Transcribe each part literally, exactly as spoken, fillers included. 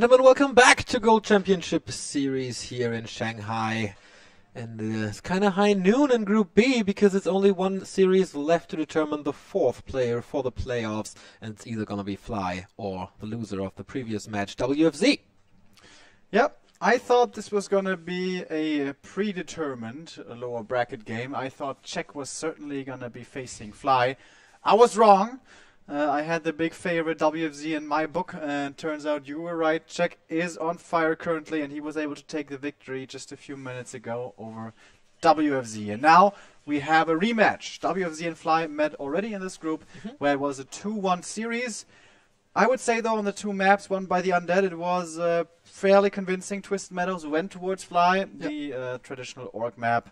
gentlemen, welcome back to Gold Championship Series here in Shanghai. And uh, it's kind of high noon in Group B because it's only one series left to determine the fourth player for the playoffs. And it's either going to be Fly or the loser of the previous match, W F Z. Yep, I thought this was going to be a predetermined lower bracket game. I thought Czech was certainly going to be facing Fly. I was wrong. Uh, I had the big favorite W F Z in my book, and turns out you were right. Jack is on fire currently, and he was able to take the victory just a few minutes ago over W F Z. And now we have a rematch. W F Z and Fly met already in this group, mm-hmm. where it was a two one series. I would say, though, on the two maps, one by the Undead, it was uh, fairly convincing. Twisted Meadows went towards Fly, yep. the uh, traditional orc map.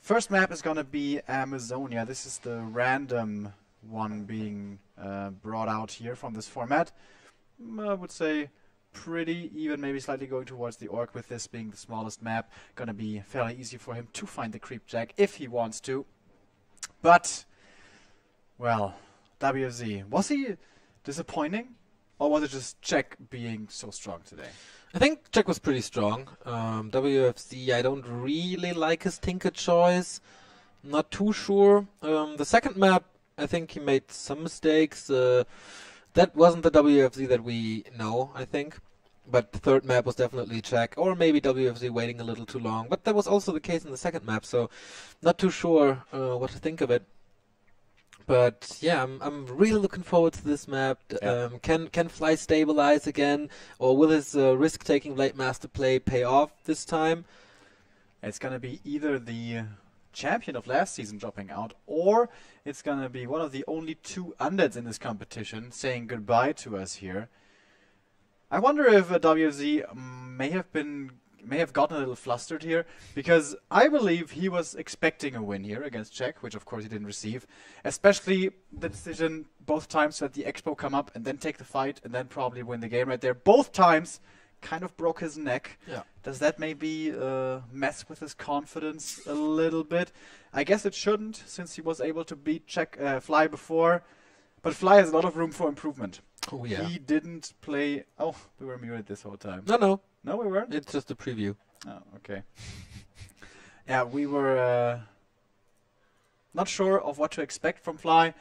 First map is going to be Amazonia. This is the random one being uh, brought out here from this format. I would say pretty even, maybe slightly going towards the orc with this being the smallest map. Gonna be fairly easy for him to find the creep jack if he wants to. But, well, W F Z, was he disappointing? Or was it just Czech being so strong today? I think Czech was pretty strong. Um, W F Z, I don't really like his Tinker choice. Not too sure. Um, the second map, I think he made some mistakes. Uh, that wasn't the W F Z that we know, I think. But the third map was definitely Czech, or maybe W F Z waiting a little too long. But that was also the case in the second map, so not too sure uh, what to think of it. But yeah, I'm, I'm really looking forward to this map. Yeah. Um, can can Fly stabilize again, or will his uh, risk-taking late master play pay off this time? It's gonna be either the champion of last season dropping out, or it's gonna be one of the only two undeads in this competition saying goodbye to us here. I wonder if uh, W F Z may have been may have gotten a little flustered here, because I believe he was expecting a win here against Czech, which of course he didn't receive, especially the decision both times that the Expo come up and then take the fight and then probably win the game right there. Both times kind of broke his neck. Yeah. Does that maybe uh, mess with his confidence a little bit? I guess it shouldn't, since he was able to beat Czech, uh, Fly before. But Fly has a lot of room for improvement. Oh, yeah. He didn't play... Oh, we were muted this whole time. No, no. No, we weren't? It's just a preview. Oh, okay. Yeah, we were uh, not sure of what to expect from Fly.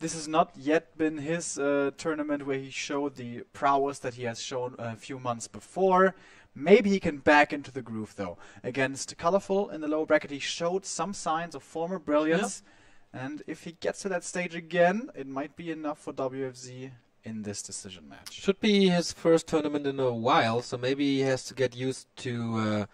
This has not yet been his uh, tournament where he showed the prowess that he has shown a few months before. Maybe he can back into the groove, though. Against Colorful in the lower bracket, he showed some signs of former brilliance. Yep. And if he gets to that stage again, it might be enough for W F Z in this decision match. Should be his first tournament in a while, so maybe he has to get used to... Uh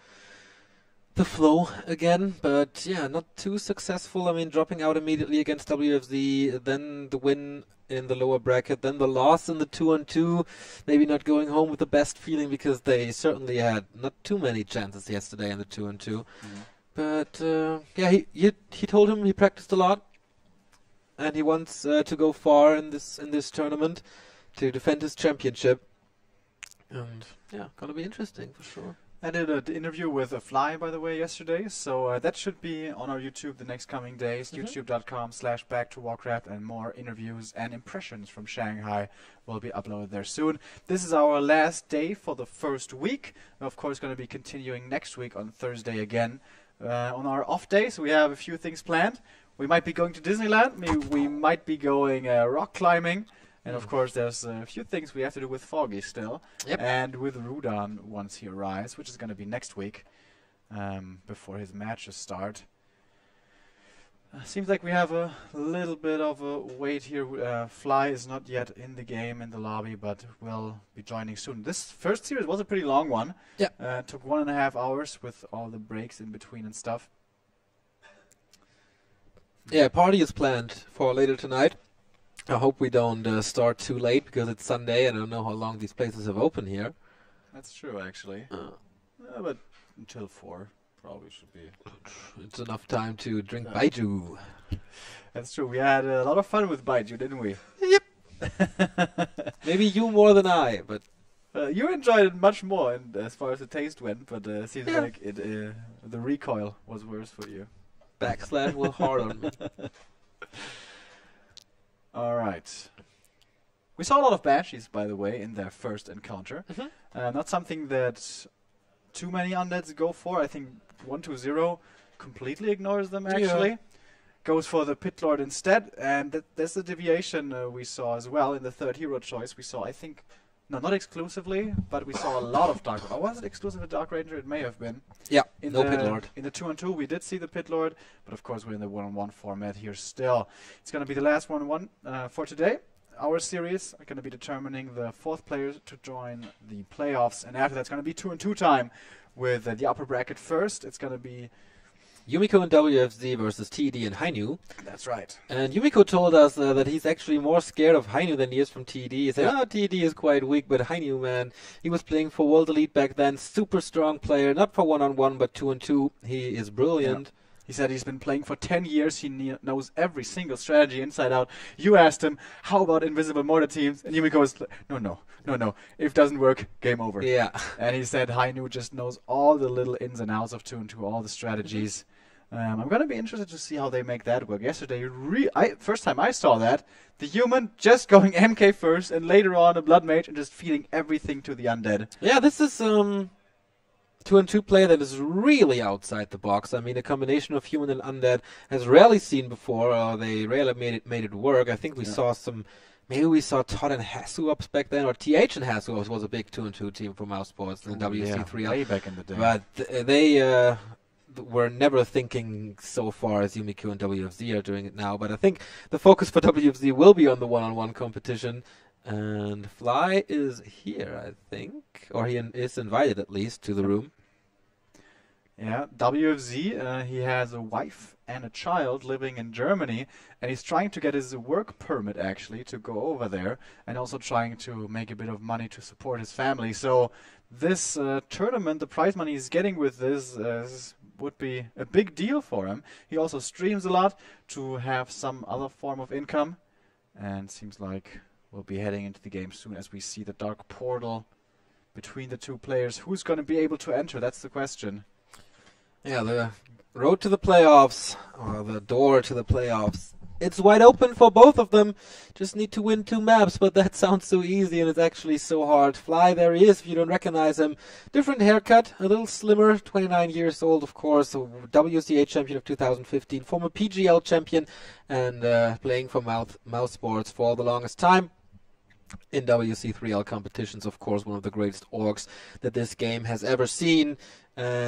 the flow again, but yeah, not too successful. I mean, dropping out immediately against W F Z, then the win in the lower bracket, then the loss in the two on two, maybe not going home with the best feeling, because they certainly had not too many chances yesterday in the two on two. Mm. But uh, yeah, he, he he told him he practiced a lot, and he wants uh, to go far in this in this tournament to defend his championship. And yeah, gonna be interesting for sure. I did an interview with a Fly, by the way, yesterday, so uh, that should be on our YouTube the next coming days, mm-hmm. youtube.com slash back to Warcraft, and more interviews and impressions from Shanghai will be uploaded there soon. This is our last day for the first week. We're, of course, going to be continuing next week on Thursday again. Uh, on our off days, we have a few things planned. We might be going to Disneyland, we, we might be going uh, rock climbing. And of course, there's a few things we have to do with Foggy still, yep. and with Rudan once he arrives, which is going to be next week, um, before his matches start. Uh, seems like we have a little bit of a wait here. Uh, Fly is not yet in the game, in the lobby, but will be joining soon. This first series was a pretty long one. Yeah. Uh, took one and a half hours with all the breaks in between and stuff. Yeah, party is planned for later tonight. I hope we don't uh, start too late, because it's Sunday. I don't know how long these places have open here. That's true, actually. Uh, uh, but until four, probably should be. It's enough time to drink uh, baijiu. That's true. We had a lot of fun with baijiu, didn't we? Yep. Maybe you more than I, but uh, you enjoyed it much more, and as far as the taste went. But uh, it seems yeah. like it, uh, the recoil was worse for you. Backslash was hard on me. All right. We saw a lot of Banshees, by the way, in their first encounter. Mm-hmm. uh, not something that too many undeads go for. I think one two zero completely ignores them, actually. Yeah. Goes for the Pit Lord instead, and th there's the deviation uh, we saw as well in the third hero choice. We saw, I think, no, not exclusively, but we saw a lot of Dark Ranger. Oh, was it exclusive to Dark Ranger? It may have been. Yeah, in no the, Pit Lord. In the two on two, we did see the Pit Lord, but of course we're in the one on one format here still. It's going to be the last one on one uh, for today. Our series are going to be determining the fourth player to join the playoffs, and after that's going to be two on two time with uh, the upper bracket first. It's going to be Yumiqo and W F Z versus T D and Hainu. That's right. And Yumiqo told us uh, that he's actually more scared of Hainu than he is from T D. He said, yeah. oh, T D is quite weak, but Hainu, man, he was playing for World Elite back then. Super strong player, not for one on one, but two on two. He is brilliant. Yeah. He said he's been playing for ten years. He ne knows every single strategy inside out. You asked him, how about invisible mortar teams? And Yumiqo was like, no, no, no, no. If it doesn't work, game over. Yeah. And he said Hainu just knows all the little ins and outs of two on two, all the strategies. Um, I'm going to be interested to see how they make that work. Yesterday, re I, first time I saw that, the human just going M K first and later on a blood mage and just feeding everything to the undead. Yeah, this is... um. Two and two play that is really outside the box. I mean, a combination of human and undead has rarely seen before. Uh, they rarely made it made it work. I think we yeah. saw some. Maybe we saw Todd and Hasuops back then, or T H and Hasuops was a big two and two team from Mouz Sports and W C three L yeah, way back in the day. But th they uh, th were never thinking so far as Yumiqo and W F Z are doing it now. But I think the focus for W F Z will be on the one on one competition. And Fly is here, I think, or he in is invited at least to the room. Yeah, W F Z, uh, he has a wife and a child living in Germany, and he's trying to get his work permit, actually, to go over there, and also trying to make a bit of money to support his family. So this uh, tournament, the prize money he's getting with this uh, would be a big deal for him. He also streams a lot to have some other form of income, and seems like... we'll be heading into the game soon as we see the dark portal between the two players. Who's going to be able to enter? That's the question. Yeah, the road to the playoffs, or the door to the playoffs, it's wide open for both of them. Just need to win two maps, but that sounds so easy, and it's actually so hard. Fly, there he is, if you don't recognize him. Different haircut, a little slimmer, twenty-nine years old, of course, W C A champion of two thousand fifteen, former P G L champion, and uh, playing for Mouz Sports for the longest time. In W C three L competitions, of course, one of the greatest orgs that this game has ever seen.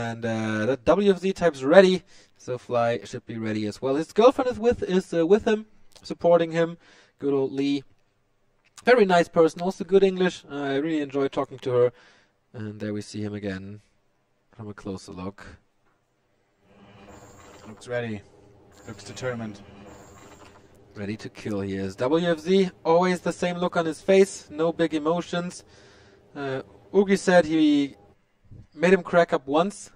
And uh, the W F Z type's ready, so Fly should be ready as well. His girlfriend is with is uh, with him, supporting him. Good old Lee. Very nice person, also good English. Uh, I really enjoy talking to her. And there we see him again from a closer look. Looks ready. Looks determined. Ready to kill he is. W F Z, always the same look on his face, no big emotions. Uh, Ugi said he made him crack up once,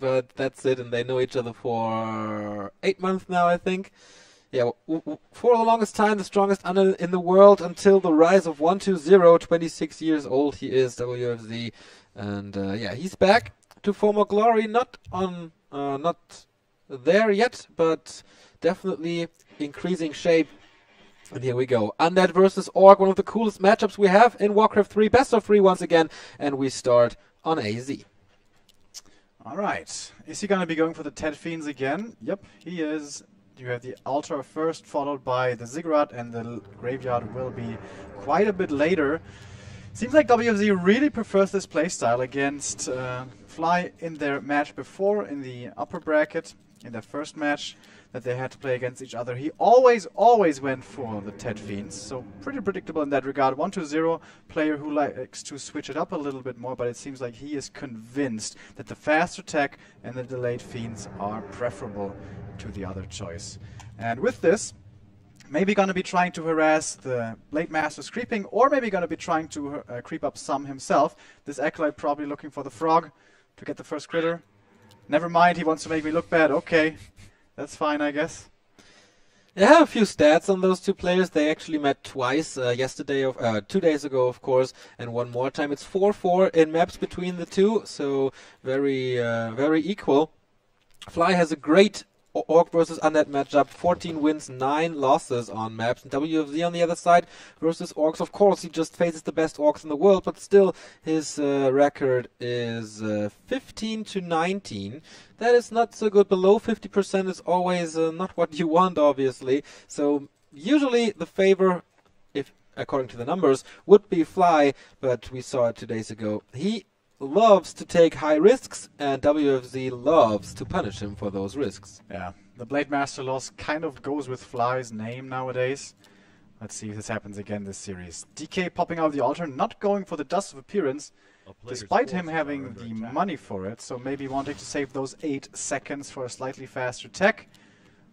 but that's it, and they know each other for eight months now, I think. Yeah, w w for the longest time, the strongest undead in the world until the rise of one two zero, twenty-six years old he is, W F Z. And uh, yeah, he's back to former glory, not on, uh, not there yet, but definitely increasing shape. And here we go. Undead versus Orc, one of the coolest matchups we have in Warcraft three. Best of three once again, and we start on A Z. Alright. Is he going to be going for the Ted Fiends again? Yep, he is. You have the altar first, followed by the Ziggurat, and the graveyard will be quite a bit later. Seems like W F Z really prefers this playstyle against uh, Fly in their match before, in the upper bracket, in their first match that they had to play against each other. He always, always went for the Ted Fiends, so pretty predictable in that regard. one two zero, player who likes to switch it up a little bit more, but it seems like he is convinced that the faster tech and the delayed Fiends are preferable to the other choice. And with this, maybe going to be trying to harass the Blade Master's creeping, or maybe going to be trying to uh, creep up some himself. This Acolyte probably looking for the frog to get the first critter. Never mind, he wants to make me look bad. Okay, that's fine, I guess. I have a few stats on those two players. They actually met twice, uh, yesterday, of, uh, two days ago, of course, and one more time. It's four four in maps between the two, so very, uh, very equal. Fly has a great Orc versus Undead matchup, fourteen wins, nine losses on maps. And W F Z on the other side versus Orcs. Of course, he just faces the best Orcs in the world, but still his uh, record is uh, fifteen to nineteen. That is not so good. Below fifty percent is always uh, not what you want, obviously. So usually the favor, if according to the numbers, would be Fly, but we saw it two days ago. He loves to take high risks, and W F Z loves to punish him for those risks. Yeah, the Blade Master loss kind of goes with Fly's name nowadays. Let's see if this happens again this series. D K popping out of the altar, not going for the Dust of Appearance, despite him having the attack money for it, so maybe wanting to save those eight seconds for a slightly faster tech.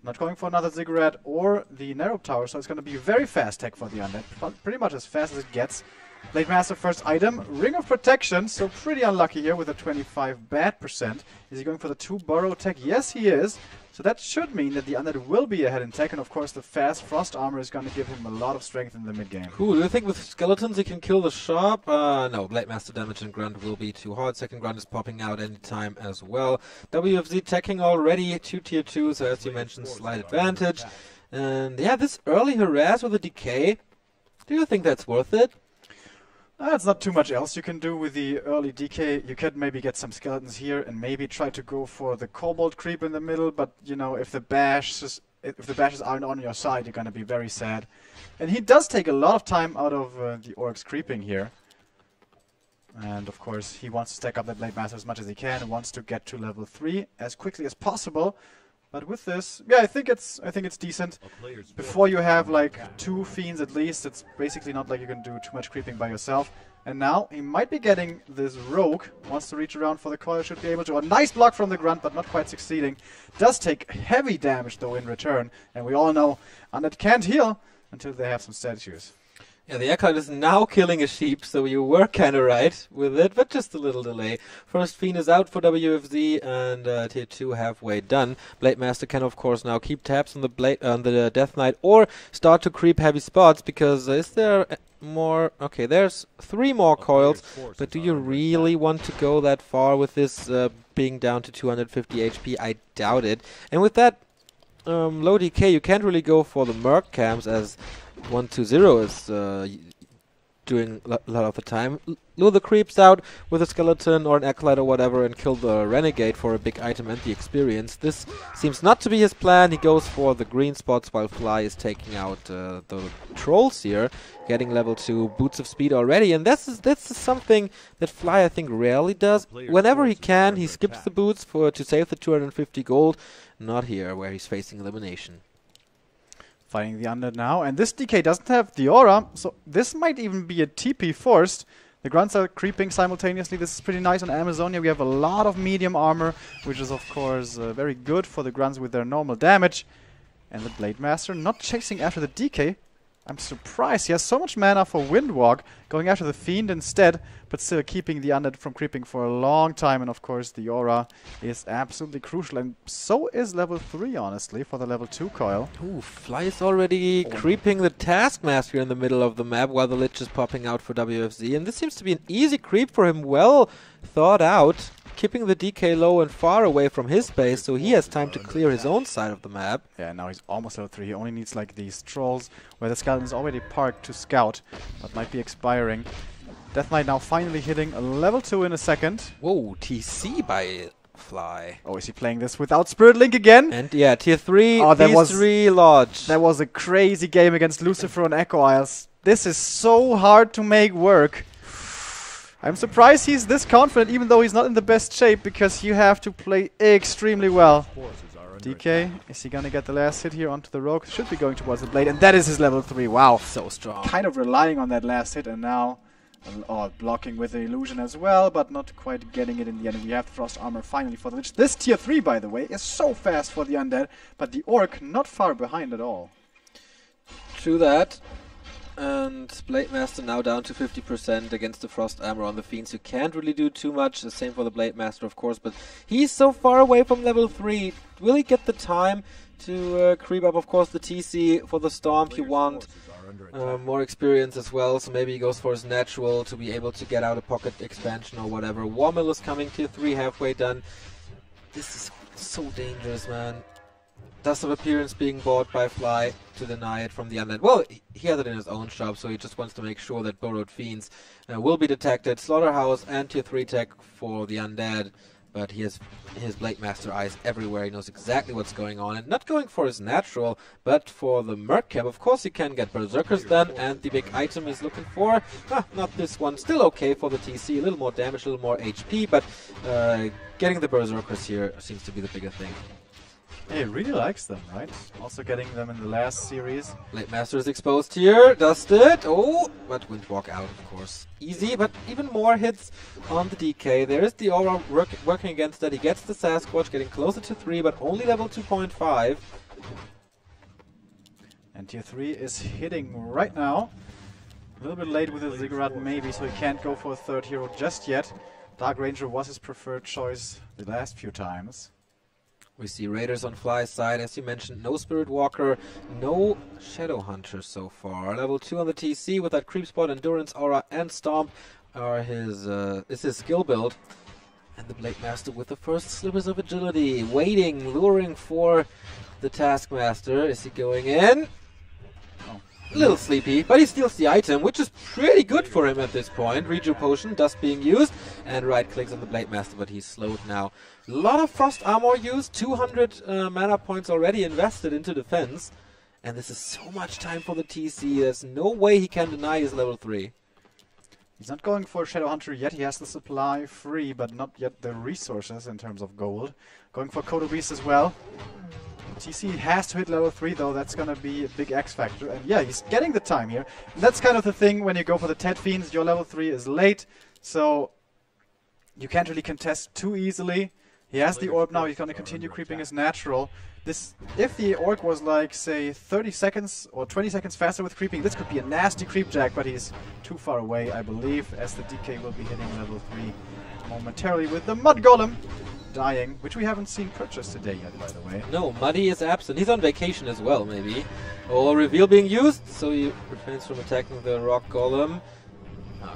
Not going for another Ziggurat or the Narrow Tower, so it's going to be very fast tech for the Undead, but pretty much as fast as it gets. Blade Master first item, Ring of Protection, so pretty unlucky here with a twenty-five bad percent. Is he going for the two Burrow tech? Yes, he is. So that should mean that the Undead will be ahead in tech, and of course the fast Frost Armor is going to give him a lot of strength in the mid-game. Cool, do you think with Skeletons he can kill the Sharp? Uh, no, Blade Master damage and Grunt will be too hard. Second Grunt is popping out any time as well. W F Z teching already, two tier two, so as you mentioned, slight advantage. And yeah, this early harass with a Decay, do you think that's worth it? That's uh, not too much else you can do with the early D K. You can maybe get some skeletons here and maybe try to go for the Kobold creep in the middle, but you know, if the bashes if the bashes aren't on your side, you're gonna be very sad. And he does take a lot of time out of uh, the Orcs creeping here. And of course he wants to stack up that Blade Master as much as he can and wants to get to level three as quickly as possible. But with this, yeah, I think it's I think it's decent. Before you have like two fiends at least, it's basically not like you can do too much creeping by yourself. And now he might be getting this rogue. Wants to reach around for the coil, should be able to. A nice block from the Grunt, but not quite succeeding. Does take heavy damage though in return, and we all know Undead can't heal until they have some statues. Yeah, the Echo is now killing a sheep, so you were kind of right with it, but just a little delay. First Fiend is out for W F Z, and uh, tier two halfway done. Blade Master can, of course, now keep tabs on the blade on the Death Knight, or start to creep heavy spots, because uh, is there more... Okay, there's three more coils, but do you really want to go that far with this uh, being down to two hundred fifty H P? I doubt it. And with that um, low D K, you can't really go for the Merc cams, as one two zero is uh, doing a lot of the time. Lure the creeps out with a skeleton or an acolyte or whatever and kill the renegade for a big item and the experience. This seems not to be his plan. He goes for the green spots while Fly is taking out uh, the trolls here, getting level two boots of speed already. And this is this is something that Fly I think rarely does. Whenever he can, he skips the boots for to save the two hundred fifty gold. Not here where he's facing elimination. Fighting the Undead now, and this D K doesn't have the aura, so this might even be a T P forced. The Grunts are creeping simultaneously. This is pretty nice on Amazonia. We have a lot of medium armor, which is of course uh, very good for the Grunts with their normal damage. And the Blade Master not chasing after the D K. I'm surprised he has so much mana for Windwalk, going after the Fiend instead, but still keeping the Undead from creeping for a long time. And of course the aura is absolutely crucial, and so is level three, honestly, for the level two coil. Ooh, Fly is already oh. creeping the Taskmaster in the middle of the map while the Lich is popping out for W F Z, and this seems to be an easy creep for him, well thought out, keeping the D K low and far away from his base, so he has time to clear his own side of the map. Yeah, now he's almost level three. He only needs like these trolls where the skeleton is already parked to scout, but might be expiring. Death Knight now finally hitting level two in a second. Whoa, T C by Fly. Oh, is he playing this without Spirit Link again? And yeah, tier three, oh, that was three Lodge. That was a crazy game against Lucifer on Echo Isles. This is so hard to make work. I'm surprised he's this confident, even though he's not in the best shape, because you have to play extremely well. D K, is he gonna get the last hit here onto the rogue? Should be going towards the blade, and that is his level three. Wow, so strong. Kind of relying on that last hit, and now oh, blocking with the illusion as well, but not quite getting it in the end. We have Frost Armor finally for the Lich. This tier three, by the way, is so fast for the Undead, but the Orc not far behind at all. True that. And Blade Master now down to fifty percent against the Frost Armor on the Fiends. You can't really do too much. The same for the Blade Master, of course, but he's so far away from level three. Will he get the time to uh, creep up? Of course, the T C for the Stomp you want. Uh, more experience as well, so maybe he goes for his natural to be able to get out a pocket expansion or whatever. War Mill is coming, tier three halfway done. This is so dangerous, man. Dust of Appearance being bought by Fly to deny it from the undead. Well, he has it in his own shop, so he just wants to make sure that Borrowed Fiends uh, will be detected. Slaughterhouse and tier three tech for the undead, but he has his Blade Master eyes everywhere. He knows exactly what's going on, and not going for his natural, but for the Merc Cap. Of course he can get Berserkers then, and the big item he's looking for, ah, not this one, still okay for the T C, a little more damage, a little more H P, but uh, getting the Berserkers here seems to be the bigger thing. Yeah, he really likes them, right? Also getting them in the last series. Blade Master is exposed here, dusted. Oh, but Windwalk out, of course. Easy, but even more hits on the D K. There is the Aura work working against that. He gets the Sasquatch, getting closer to three, but only level two point five. And tier three is hitting right now. A little bit late with his Ziggurat, maybe, so he can't go for a third hero just yet. Dark Ranger was his preferred choice the last few times. We see Raiders on Fly's side, as you mentioned, no Spirit Walker, no Shadow Hunter so far. Level two on the T C with that Creep Spot, Endurance, Aura, and Stomp are his, uh, is his skill build. And the Blade Master with the first slippers of agility, waiting, luring for the Taskmaster. Is he going in? Oh. A little sleepy, but he steals the item, which is pretty good for him at this point. Reju Potion, Dust being used, and right clicks on the Blade Master, but he's slowed now. A lot of Frost Armor used, two hundred uh, mana points already invested into defense. And this is so much time for the T C, there's no way he can deny his level three. He's not going for Shadow Hunter yet, he has the supply free, but not yet the resources in terms of gold. Going for Kodo Beast as well. T C has to hit level three though, that's gonna be a big X factor. And yeah, he's getting the time here. And that's kind of the thing when you go for the Ted Fiends, your level three is late, so you can't really contest too easily. He has the orb now, he's going to continue creeping his natural. This, if the orc was like, say, thirty seconds or twenty seconds faster with creeping, this could be a nasty creep jack, but he's too far away, I believe, as the D K will be hitting level three momentarily with the Mud Golem dying, which we haven't seen purchased today yet, by the way. No, Muddy is absent. He's on vacation as well, maybe. Oh, reveal being used, so he refrains from attacking the Rock Golem.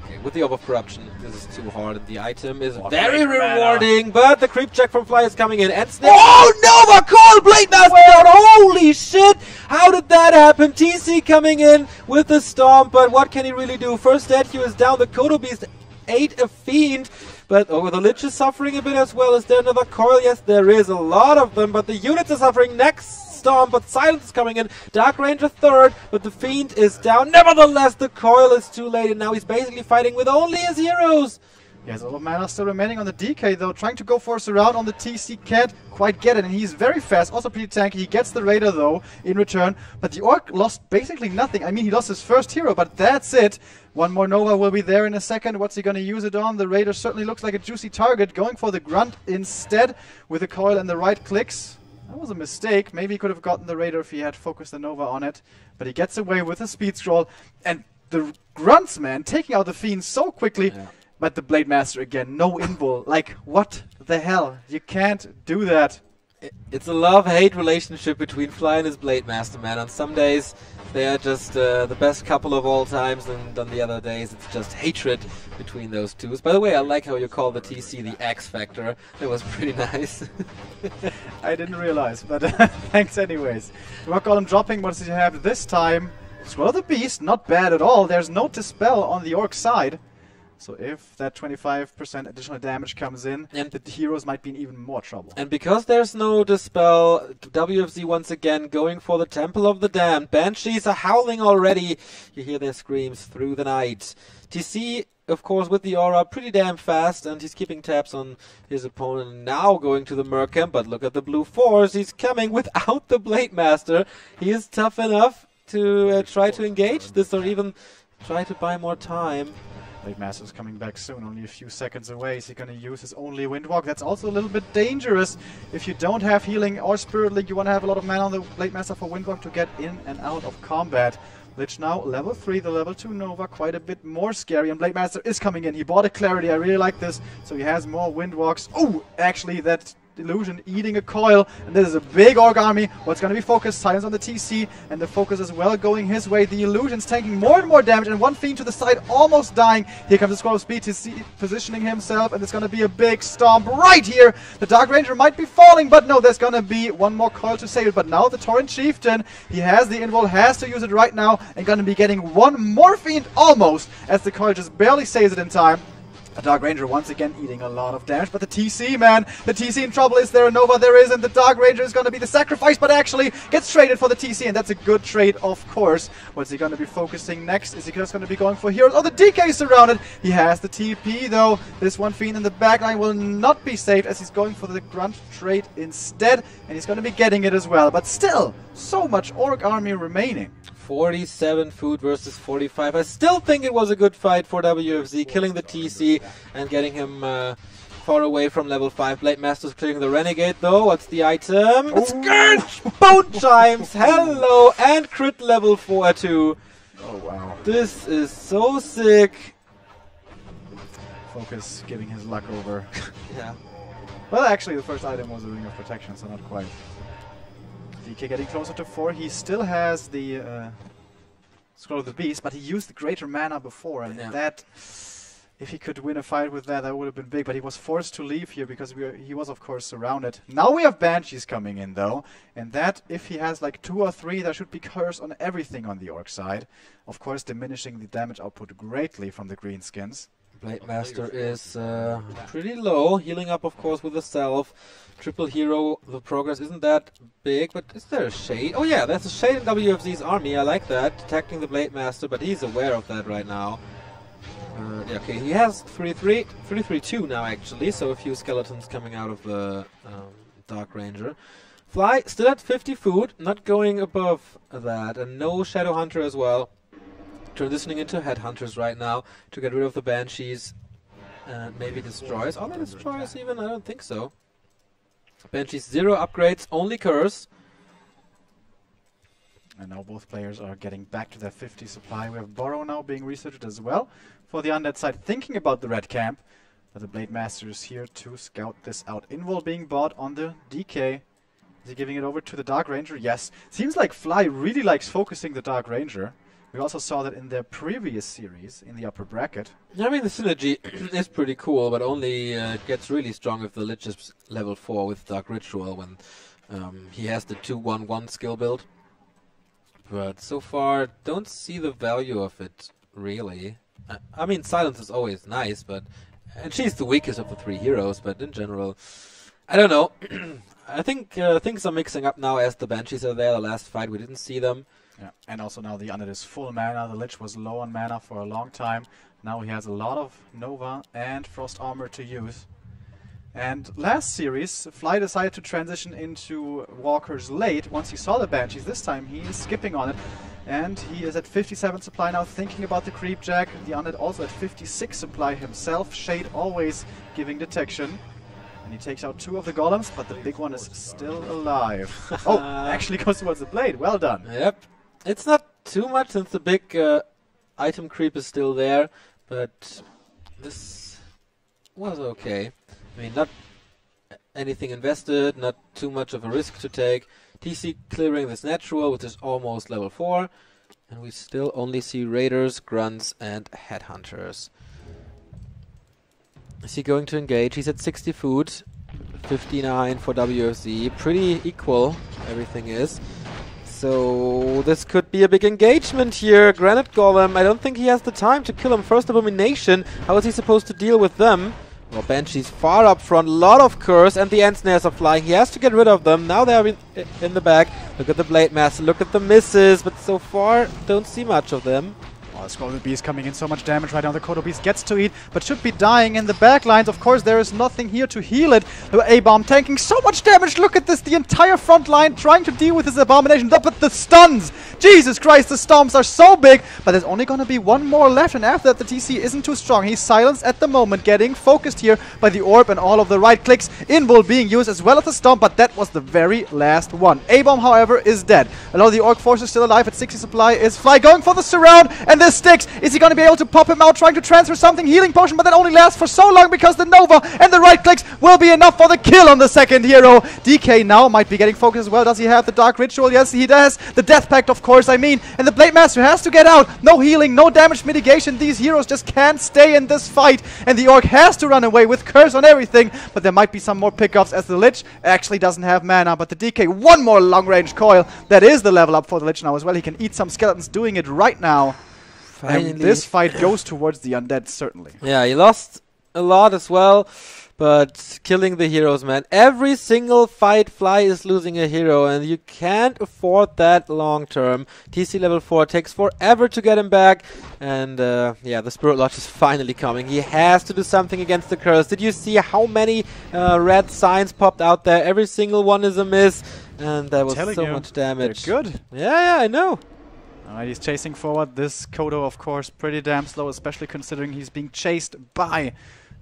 Okay, with the Orb of Corruption, this is too hard. The item is oh, very rewarding, but the creep check from Fly is coming in. And Snake. Oh, Nova Call! Blade Master down! Holy shit! How did that happen? T C coming in with the Stomp, but what can he really do? First statue is down. The Kodo Beast ate a Fiend, but oh, the Lich is suffering a bit as well. Is there another coil? Yes, there is. A lot of them, but the units are suffering. Next Storm, but Silence is coming in. Dark Ranger third, but the Fiend is down. Nevertheless, the coil is too late, and now he's basically fighting with only his heroes. Yes, all of mana still remaining on the D K, though, trying to go for a surround on the T C. Can't quite get it, and he's very fast, also pretty tanky. He gets the Raider, though, in return, but the Orc lost basically nothing. I mean, he lost his first hero, but that's it. One more Nova will be there in a second. What's he going to use it on? The Raider certainly looks like a juicy target, going for the Grunt instead with the coil and the right clicks. That was a mistake. Maybe he could have gotten the Raider if he had focused the Nova on it, but he gets away with a Speed Scroll, and the Grunts, man, taking out the Fiend so quickly. Yeah. But the Blade Master again, no invul. Like, what the hell? You can't do that. It, it's a love-hate relationship between Fly and his Blade Master, man. On some days, they are just uh, the best couple of all times, and on the other days, it's just hatred between those two. By the way, I like how you call the T C the X Factor. That was pretty nice. I didn't realize, but thanks anyways. Rock Golem dropping. What does he have this time? Swallow the Beast, not bad at all. There's no Dispel on the Orc side. So if that twenty-five percent additional damage comes in, and the heroes might be in even more trouble. And because there's no Dispel, W F Z once again going for the Temple of the Damned. Banshees are howling already. You hear their screams through the night. T C, of course, with the Aura, pretty damn fast, and he's keeping tabs on his opponent. Now going to the Mercamp, but look at the blue force. He's coming without the Blade Master. He is tough enough to uh, try to engage this or even try to buy more time. Blade Master is coming back soon, only a few seconds away. Is he going to use his only Windwalk? That's also a little bit dangerous. If you don't have healing or Spirit Link, you want to have a lot of mana on the Blade Master for Windwalk to get in and out of combat. Lich now, level three, the level two Nova, quite a bit more scary. And Blade Master is coming in. He bought a Clarity, I really like this. So he has more Windwalks. Oh, actually, that Illusion eating a coil, and this is a big Origami. What's going to be focused? Silence on the T C, and the focus as well going his way. The Illusion's taking more and more damage, and one Fiend to the side almost dying. Here comes the Scroll of Speed to see, positioning himself, and it's going to be a big stomp right here. The Dark Ranger might be falling, but no, there's going to be one more coil to save it. But now the Torrent Chieftain, he has the invul, has to use it right now, and going to be getting one more Fiend almost, as the coil just barely saves it in time. The Dark Ranger once again eating a lot of damage, but the T C, man, the T C in trouble. Is there a Nova? There isn't. The Dark Ranger is going to be the sacrifice, but actually gets traded for the T C, and that's a good trade, of course. What's he going to be focusing next? Is he just going to be going for heroes? Oh, the D K is surrounded. He has the T P, though. This one Fiend in the backline will not be saved, as he's going for the grunt trade instead, and he's going to be getting it as well. But still, so much Orc army remaining. forty-seven food versus forty-five. I still think it was a good fight for W F Z, killing the T C and getting him uh, far away from level five. Blade Master's clearing the Renegade, though. What's the item? It's Scourge! Both times! Hello! And crit level four two. Oh, wow. This is so sick. Focus giving his luck over. Yeah. Well, actually, the first item was a Ring of Protection, so not quite. D K getting closer to four. He still has the uh, Scroll of the Beast, but he used the Greater Mana before, and yeah. that, if he could win a fight with that, that would have been big, but he was forced to leave here because we were, he was, of course, surrounded. Now we have Banshees coming in, though, and that, if he has like two or three, there should be curse on everything on the Orc side, of course diminishing the damage output greatly from the Greenskins. Blade Master is uh, pretty low, healing up, of course, with the self. Triple hero, the progress isn't that big, but is there a shade? Oh yeah, there's a shade in W F Z's army, I like that, detecting the Blade Master, but he's aware of that right now. Uh, yeah, okay, he has three three two now, actually, so a few skeletons coming out of the um, Dark Ranger. Fly, still at fifty food, not going above that, and no Shadow Hunter as well. Transitioning into Headhunters right now to get rid of the Banshees and maybe Destroyers. Are there Destroyers even? I don't think so. Banshees zero upgrades, only Curse. And now both players are getting back to their fifty supply. We have Borrow now being researched as well for the undead side, thinking about the red camp. But the Blade Master is here to scout this out. Invol being bought on the D K. Is he giving it over to the Dark Ranger? Yes. Seems like Fly really likes focusing the Dark Ranger. We also saw that in their previous series, in the upper bracket. I mean, the synergy is pretty cool, but only uh, gets really strong if the Lich is level four with Dark Ritual, when um, he has the two one one skill build. But so far, don't see the value of it, really. I, I mean, Silence is always nice, but... and she's the weakest of the three heroes, but in general... I don't know. I think uh, things are mixing up now as the Banshees are there. The last fight, we didn't see them. Yeah, and also now the undead is full mana. The Lich was low on mana for a long time. Now he has a lot of Nova and Frost Armor to use. And last series, Fly decided to transition into Walkers late. Once he saw the Banshees, this time he is skipping on it. And he is at fifty-seven supply now, thinking about the Creep Jack. The undead also at fifty-six supply himself. Shade always giving detection. And he takes out two of the golems, but the big one is still alive. Oh, actually goes towards the blade. Well done. Yep. It's not too much since the big uh, item creep is still there, but this was okay. I mean, not anything invested, not too much of a risk to take. T C clearing this natural, which is almost level four, and we still only see raiders, grunts, and headhunters. Is he going to engage? He's at sixty food, fifty-nine for W F Z. Pretty equal, everything is. So this could be a big engagement here. Granite Golem, I don't think he has the time to kill him. First Abomination, how is he supposed to deal with them? Well, Banshee's far up front, lot of curse, and the End Snares are flying. He has to get rid of them. Now they are in, in the back. Look at the Blade Master, look at the misses, but so far don't see much of them. Oh, the Scroll of the Beast coming in, so much damage right now. The Kodo Beast gets to eat, but should be dying in the back lines. Of course, there is nothing here to heal it. The A-Bomb tanking so much damage. Look at this, the entire front line trying to deal with this Abomination. But the stuns! Jesus Christ, the stomps are so big. But there's only going to be one more left, and after that, the T C isn't too strong. He's silenced at the moment, getting focused here by the orb and all of the right clicks. Invul being used as well as the stomp, but that was the very last one. A-Bomb, however, is dead. A lot of the Orc forces still alive at sixty supply. Is Fly going for the surround, and the sticks. Is he going to be able to pop him out, trying to transfer something? Healing potion, but that only lasts for so long because the Nova and the right clicks will be enough for the kill on the second hero. D K now might be getting focused as well. Does he have the Dark Ritual? Yes, he does. The Death Pact, of course, I mean. And the Blade Master has to get out. No healing, no damage mitigation. These heroes just can't stay in this fight. And the Orc has to run away with Curse on everything. But there might be some more pickups as the Lich actually doesn't have mana. But the D K, one more long-range coil. That is the level up for the Lich now as well. He can eat some skeletons doing it right now. Finally. And this fight goes towards the undead, certainly. Yeah, he lost a lot as well, but killing the heroes, man. Every single fight, Fly is losing a hero, and you can't afford that long term. T C level four takes forever to get him back, and uh, yeah, the Spirit Lodge is finally coming. He has to do something against the curse. Did you see how many uh, red signs popped out there? Every single one is a miss, and that was so you. much damage. They're good. Yeah, yeah, I know. Alright, he's chasing forward. This Kodo, of course, pretty damn slow, especially considering he's being chased by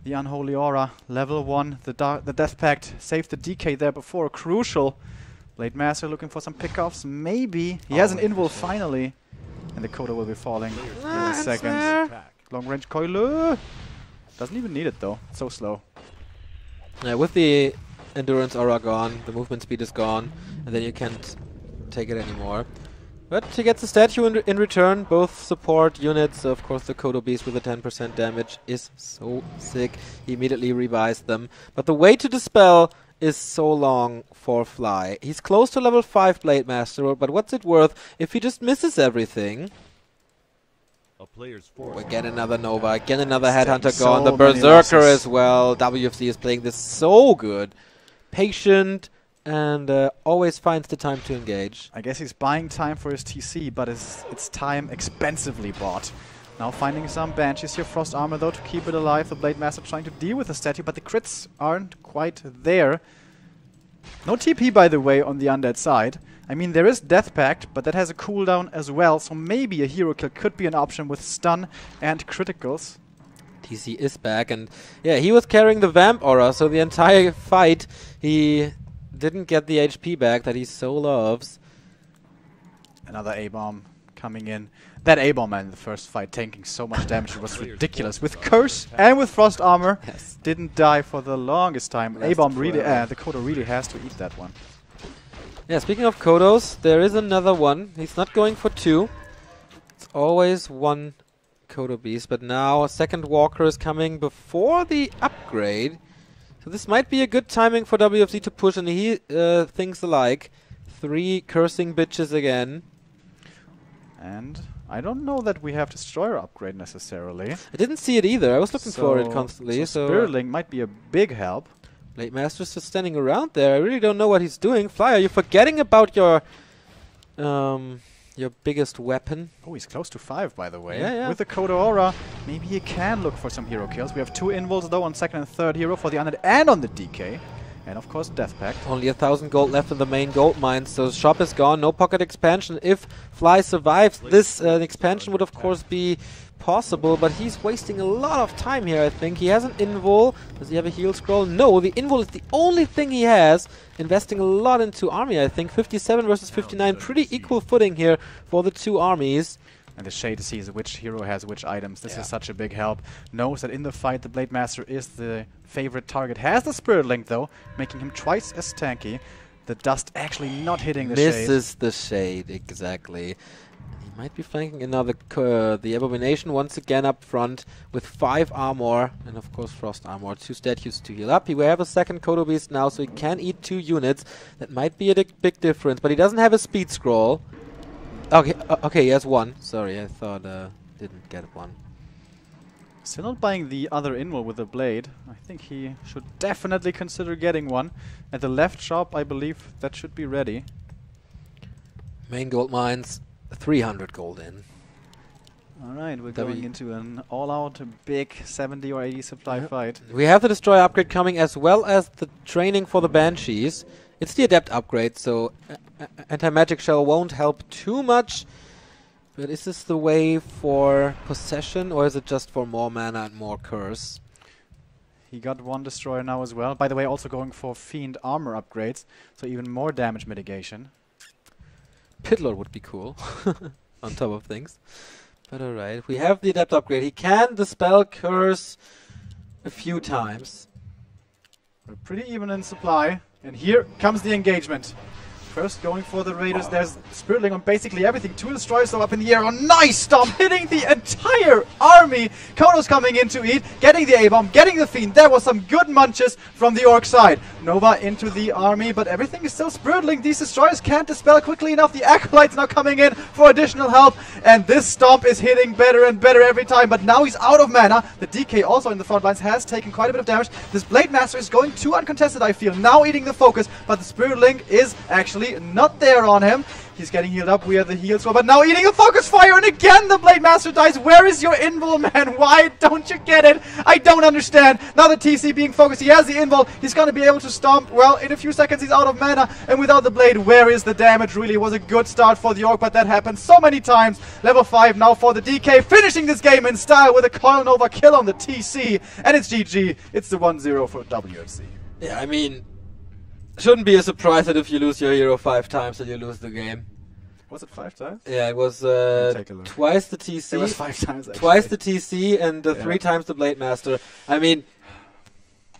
the Unholy Aura. Level one, the, da the Death Pact saved the D K there before. Crucial. Blade Master looking for some pickoffs. Maybe. He oh has an Invul finally. And the Kodo will be falling ah, in a second. Long range coil. Doesn't even need it though. It's so slow. Yeah, with the Endurance Aura gone, the movement speed is gone, and then you can't take it anymore. But he gets a statue in, in return, both support units. Of course, the Kodo Beast with the ten percent damage is so sick. He immediately revives them. But the way to dispel is so long for Fly. He's close to level five Blade Master, but what's it worth if he just misses everything? A player's force. Again another Nova, again another Headhunter gone, the Berserker as well. W F Z is playing this so good. Patient. And uh, always finds the time to engage. I guess he's buying time for his T C, but it's, it's time expensively bought. Now finding some Banshees here. Frost Armor, though, to keep it alive. The Blade Master trying to deal with the statue, but the crits aren't quite there. No T P, by the way, on the undead side. I mean, there is Death Pact, but that has a cooldown as well, so maybe a hero kill could be an option with stun and criticals. T C is back, and yeah, he was carrying the Vamp Aura, so the entire fight he didn't get the H P back that he so loves. Another A-bomb coming in. That A-bomb, man, in the first fight, tanking so much damage, it was ridiculous. With Curse and with Frost Armor, yes. Didn't die for the longest time. A-bomb really, uh, the Kodo really has to eat that one. Yeah, speaking of Kodos, there is another one. He's not going for two. It's always one Kodo Beast, but now a second Walker is coming before the upgrade. So this might be a good timing for W F C to push, and he uh, thinks alike. Three cursing bitches again. And I don't know that we have Destroyer upgrade necessarily. I didn't see it either. I was looking so for it constantly. So, so Spiritling might be a big help. Blade Master's just standing around there. I really don't know what he's doing. Fly, are you forgetting about your um, your biggest weapon? Oh, he's close to five, by the way. Yeah, yeah. With the Kodo Aura, maybe he can look for some hero kills. We have two Invuls, though, on second and third hero for the undead and on the D K. And, of course, Death Pact. Only a thousand gold left in the main gold mine, so shop is gone. No pocket expansion. If Fly survives, this uh, expansion would, of course, be possible, but he's wasting a lot of time here, I think. He has an Invul. Does he have a heal scroll? No, the Invul is the only thing he has. Investing a lot into army, I think. fifty-seven versus fifty-nine, pretty equal footing here for the two armies. And the Shade sees which hero has which items. This yeah. is such a big help. Knows that in the fight the Blade Master is the favorite target. Has the Spirit Link, though, making him twice as tanky. The Dust actually not hitting the Shade. This is the Shade, exactly. Might be flanking another uh, the Abomination once again up front with five armor and of course Frost Armor, two statues to heal up. He will have a second Kodo Beast now, so he can eat two units. That might be a big difference, but he doesn't have a speed scroll. Okay, uh, okay, he has one. Sorry, I thought uh, didn't get one. Still not buying the other Invul with the blade. I think he should definitely consider getting one. At the left shop, I believe that should be ready. Main gold mines. three hundred gold in. Alright, we're w going into an all-out big seventy or eighty supply yep. fight. We have the Destroyer upgrade coming as well as the training for the Banshees. It's the Adept upgrade, so uh, anti-magic shell won't help too much. But is this the way for possession, or is it just for more mana and more curse? He got one Destroyer now as well. By the way, also going for Fiend armor upgrades, so even more damage mitigation. Piddler would be cool on top of things. But alright, we have the adept upgrade. He can dispel curse a few times. We're pretty even in supply. And here comes the engagement. First going for the Raiders. Wow. There's Spiritling on basically everything. Two destroyers up in the air. Oh, nice stomp, hitting the entire army. Kono's coming in to eat, getting the A-bomb, getting the Fiend. There was some good munches from the Orc side. Nova into the army, but everything is still Spiritling. These destroyers can't dispel quickly enough. The Acolytes now coming in for additional help. And this stomp is hitting better and better every time. But now he's out of mana. The D K also in the front lines has taken quite a bit of damage. This Blade Master is going too uncontested, I feel. Now eating the focus, but the Spiritling is actually not there on him. He's getting healed up. We have the heal swap, but now eating a focus fire, and again the Blade Master dies. Where is your invul, man? Why don't you get it? I don't understand. Now the T C being focused, he has the invul. He's going to be able to stomp. Well, in a few seconds he's out of mana, and without the blade, where is the damage? Really was a good start for the Orc, but that happened so many times. Level five now for the D K, finishing this game in style with a Coil Nova kill on the T C, and it's G G. It's the one zero for W F Z. Yeah, I mean, shouldn't be a surprise that if you lose your hero five times that you lose the game. Was it five times? Yeah, it was uh, twice the T C. It was five times actually. Twice the T C and uh, yeah. three times the Blade Master. I mean,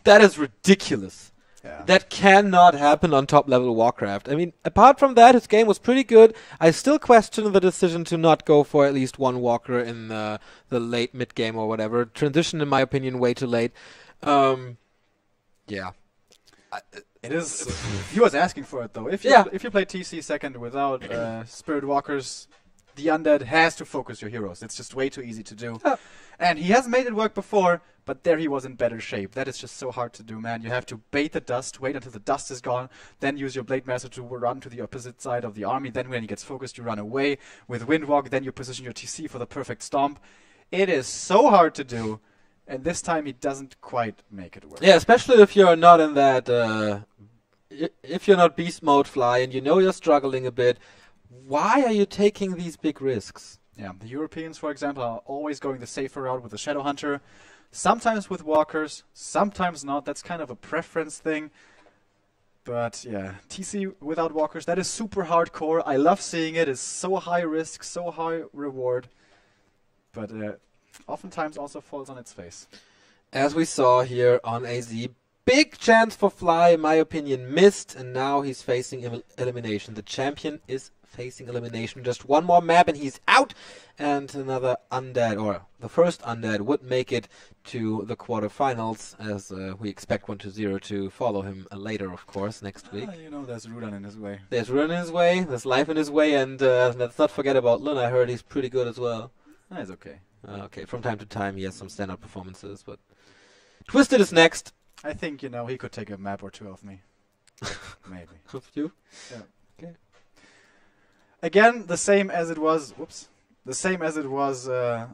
that is ridiculous. Yeah. That cannot happen on top level Warcraft. I mean, apart from that, his game was pretty good. I still question the decision to not go for at least one Walker in the, the late mid game or whatever. Transition, in my opinion, way too late. Um, yeah. I, uh, It is. He was asking for it though. If you yeah. if you play T C second without uh, Spirit Walkers, the undead has to focus your heroes. It's just way too easy to do. Oh. And he has made it work before, but there he was in better shape. That is just so hard to do, man. You have to bait the dust, wait until the dust is gone, then use your Blade Master to run to the opposite side of the army. Then when he gets focused, you run away with Windwalk. Then you position your T C for the perfect stomp. It is so hard to do. And this time he doesn't quite make it work. Yeah, especially if you're not in that, uh, if you're not beast mode Fly and you know you're struggling a bit, why are you taking these big risks? Yeah, the Europeans, for example, are always going the safer route with the Shadow Hunter, sometimes with Walkers, sometimes not. That's kind of a preference thing. But yeah, T C without Walkers, that is super hardcore. I love seeing it. It's so high risk, so high reward. But uh, oftentimes also falls on its face. As we saw here on A Z, big chance for Fly, in my opinion, missed, and now he's facing el elimination. The champion is facing elimination. Just one more map and he's out, and another undead, or the first undead, would make it to the quarterfinals, as uh, we expect one two zero to follow him uh, later, of course, next week. Ah, you know, there's Rudan in his way. There's Rudan in his way, there's life in his way, and uh, let's not forget about Luna. I heard he's pretty good as well. That's okay. Okay, from time to time he has some standout performances, but Twisted is next. I think, you know, he could take a map or two off me. Maybe. Of you? Yeah. Okay. Again, the same as it was, whoops, the same as it was uh,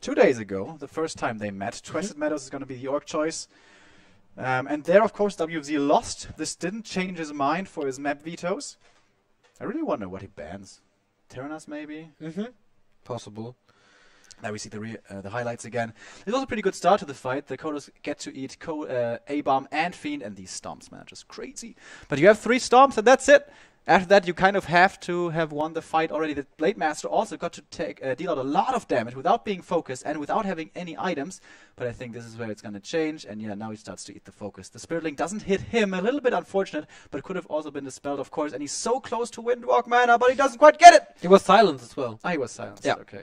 two days ago, the first time they met. Mm-hmm. Twisted Meadows is going to be the Orc choice. Um, and there, of course, W F Z lost. This didn't change his mind for his map vetoes. I really wonder what he bans. Terranas, maybe? Mm-hmm. Possible. Now we see the, re uh, the highlights again. It's also a pretty good start to the fight. The Kodos get to eat co uh, A-bomb and Fiend, and these stomps, man, just crazy. But you have three stomps, and that's it. After that, you kind of have to have won the fight already. The Blade Master also got to take uh, deal out a lot of damage without being focused and without having any items. But I think this is where it's going to change, and yeah, now he starts to eat the focus. The Spiritling doesn't hit him, a little bit unfortunate, but could have also been dispelled, of course, and he's so close to Windwalk mana, but he doesn't quite get it! He was silenced as well. Ah, he was silenced, yeah. Okay.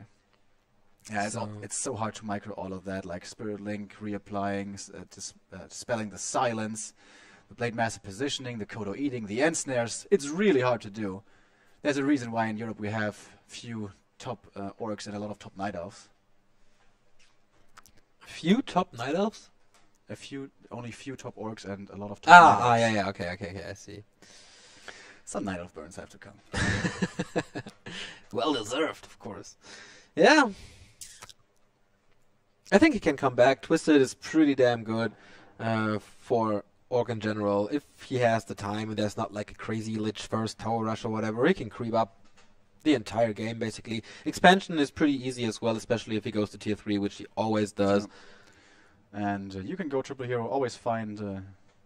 Yeah, it's, so. All, it's so hard to micro all of that, like Spirit Link, reapplying, uh, dis uh, dispelling the silence, the Blade Master positioning, the Kodo eating, the end snares. It's really hard to do. There's a reason why in Europe we have few top uh, Orcs and a lot of top Night Elves. Few top Night Elves? A few, only few top Orcs and a lot of top ah, Night Elves. Ah, yeah, yeah, okay, okay, okay, I see. Some Night Elf burns have to come. Well deserved, of course. Yeah. I think he can come back. Twisted is pretty damn good uh, for Orc in general. If he has the time and there's not like a crazy Lich first tower rush or whatever, he can creep up the entire game basically. Expansion is pretty easy as well, especially if he goes to tier three, which he always does. Yeah. And uh, you can go triple hero, always find uh,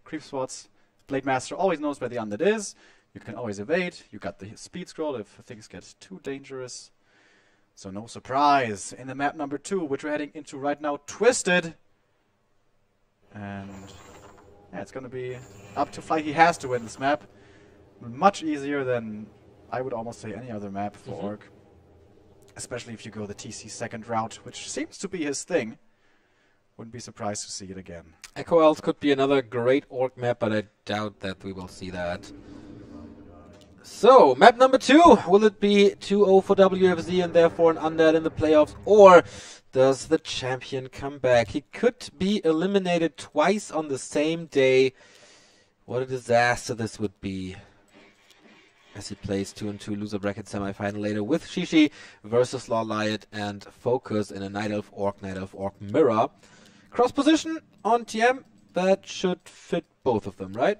creep spots. Blade Master always knows where the undead is. You can always evade. You got the speed scroll if things get too dangerous. So no surprise in the map number two, which we're heading into right now, Twisted. And yeah, it's going to be up to Fly. He has to win this map. Much easier than, I would almost say, any other map for mm-hmm. Orc. Especially if you go the T C second route, which seems to be his thing. Wouldn't be surprised to see it again. Echo Isles could be another great Orc map, but I doubt that we will see that. So, map number two. Will it be two oh for W F Z and therefore an undead in the playoffs? Or does the champion come back? He could be eliminated twice on the same day. What a disaster this would be. As he plays two and two loser bracket semifinal later with Shishi versus Lawliet and Focus in a Night Elf Orc, Night Elf Orc mirror. Cross position on T M. That should fit both of them, right?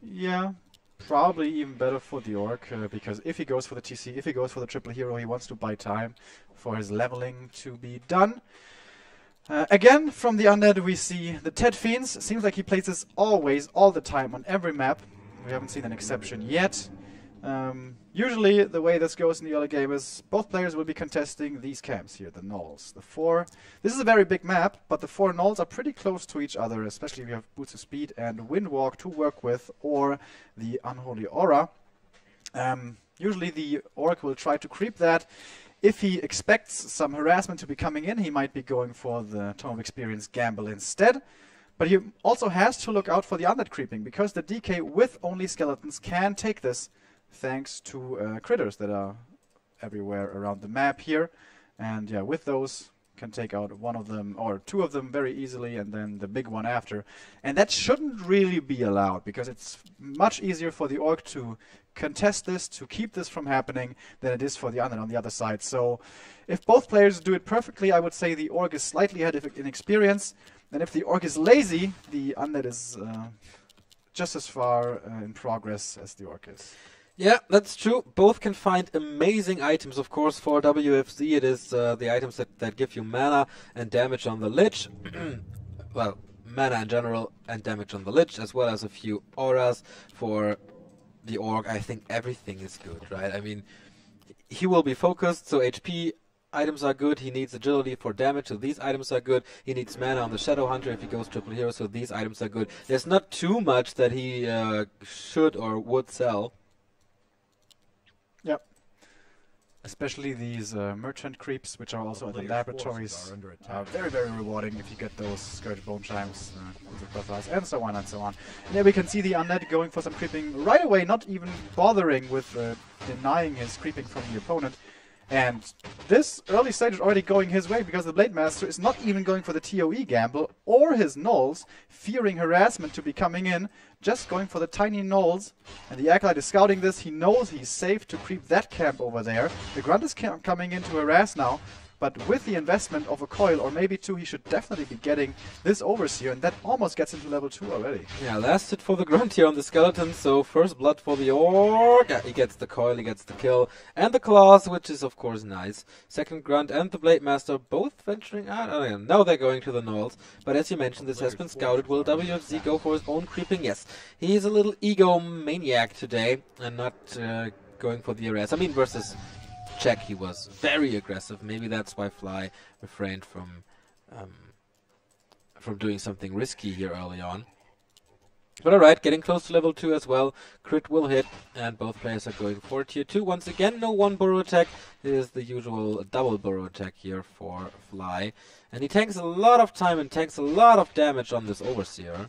Yeah. Probably even better for the Orc, uh, because if he goes for the T C, if he goes for the triple hero, he wants to buy time for his leveling to be done. Uh, again, from the undead, we see the Ted Fiends. Seems like he plays this always, all the time, on every map. We haven't seen an exception yet. Um, usually, the way this goes in the early game is both players will be contesting these camps here, the Nulls. The four. This is a very big map, but the four Nulls are pretty close to each other, especially if you have Boots of Speed and Windwalk to work with, or the Unholy Aura. Um, usually, the Orc will try to creep that. If he expects some harassment to be coming in, he might be going for the Tome of Experience gamble instead. But he also has to look out for the undead creeping, because the D K with only skeletons can take this, thanks to uh, critters that are everywhere around the map here. And yeah, with those, can take out one of them or two of them very easily, and then the big one after. And that shouldn't really be allowed, because it's much easier for the Orc to contest this, to keep this from happening, than it is for the undead on the other side. So if both players do it perfectly, I would say the Orc is slightly ahead in experience. And if the Orc is lazy, the undead is uh, just as far uh, in progress as the Orc is. Yeah, that's true. Both can find amazing items. Of course, for W F Z, it is uh, the items that, that give you mana and damage on the Lich. Well, mana in general and damage on the Lich, as well as a few auras. For the Orc, I think everything is good, right? I mean, he will be focused, so H P items are good. He needs agility for damage, so these items are good. He needs mana on the Shadow Hunter if he goes triple hero, so these items are good. There's not too much that he uh, should or would sell. Yep. Especially these uh, merchant creeps, which are also at the laboratories, are very, very rewarding if you get those Scourge Bone Chimes, uh, and so on and so on. And there we can see the undead going for some creeping right away, not even bothering with uh, denying his creeping from the opponent. And this early stage is already going his way, because the Blade Master is not even going for the T O E gamble or his Nulls, fearing harassment to be coming in, just going for the tiny Nulls. And the Acolyte is scouting this. He knows he's safe to creep that camp over there. The Grunt is coming in to harass now, but with the investment of a coil or maybe two, he should definitely be getting this Overseer, and that almost gets him to level two already. Yeah, last hit for the Grunt here on the Skeleton, so first blood for the Orc. Yeah, he gets the coil, he gets the kill, and the claws, which is of course nice. Second Grunt and the Blade Master both venturing out. Oh, yeah, now they're going to the Gnolls, but as you mentioned, this has been scouted. Will W F Z go for his own creeping? Yes. He is a little egomaniac today, and not uh, going for the arrest. I mean, versus Czech, he was very aggressive. Maybe that's why Fly refrained from um, from doing something risky here early on. But alright, getting close to level two as well. Crit will hit, and both players are going for tier two. Once again, no one burrow attack. It is the usual double burrow attack here for Fly. And he tanks a lot of time and tanks a lot of damage on this Overseer.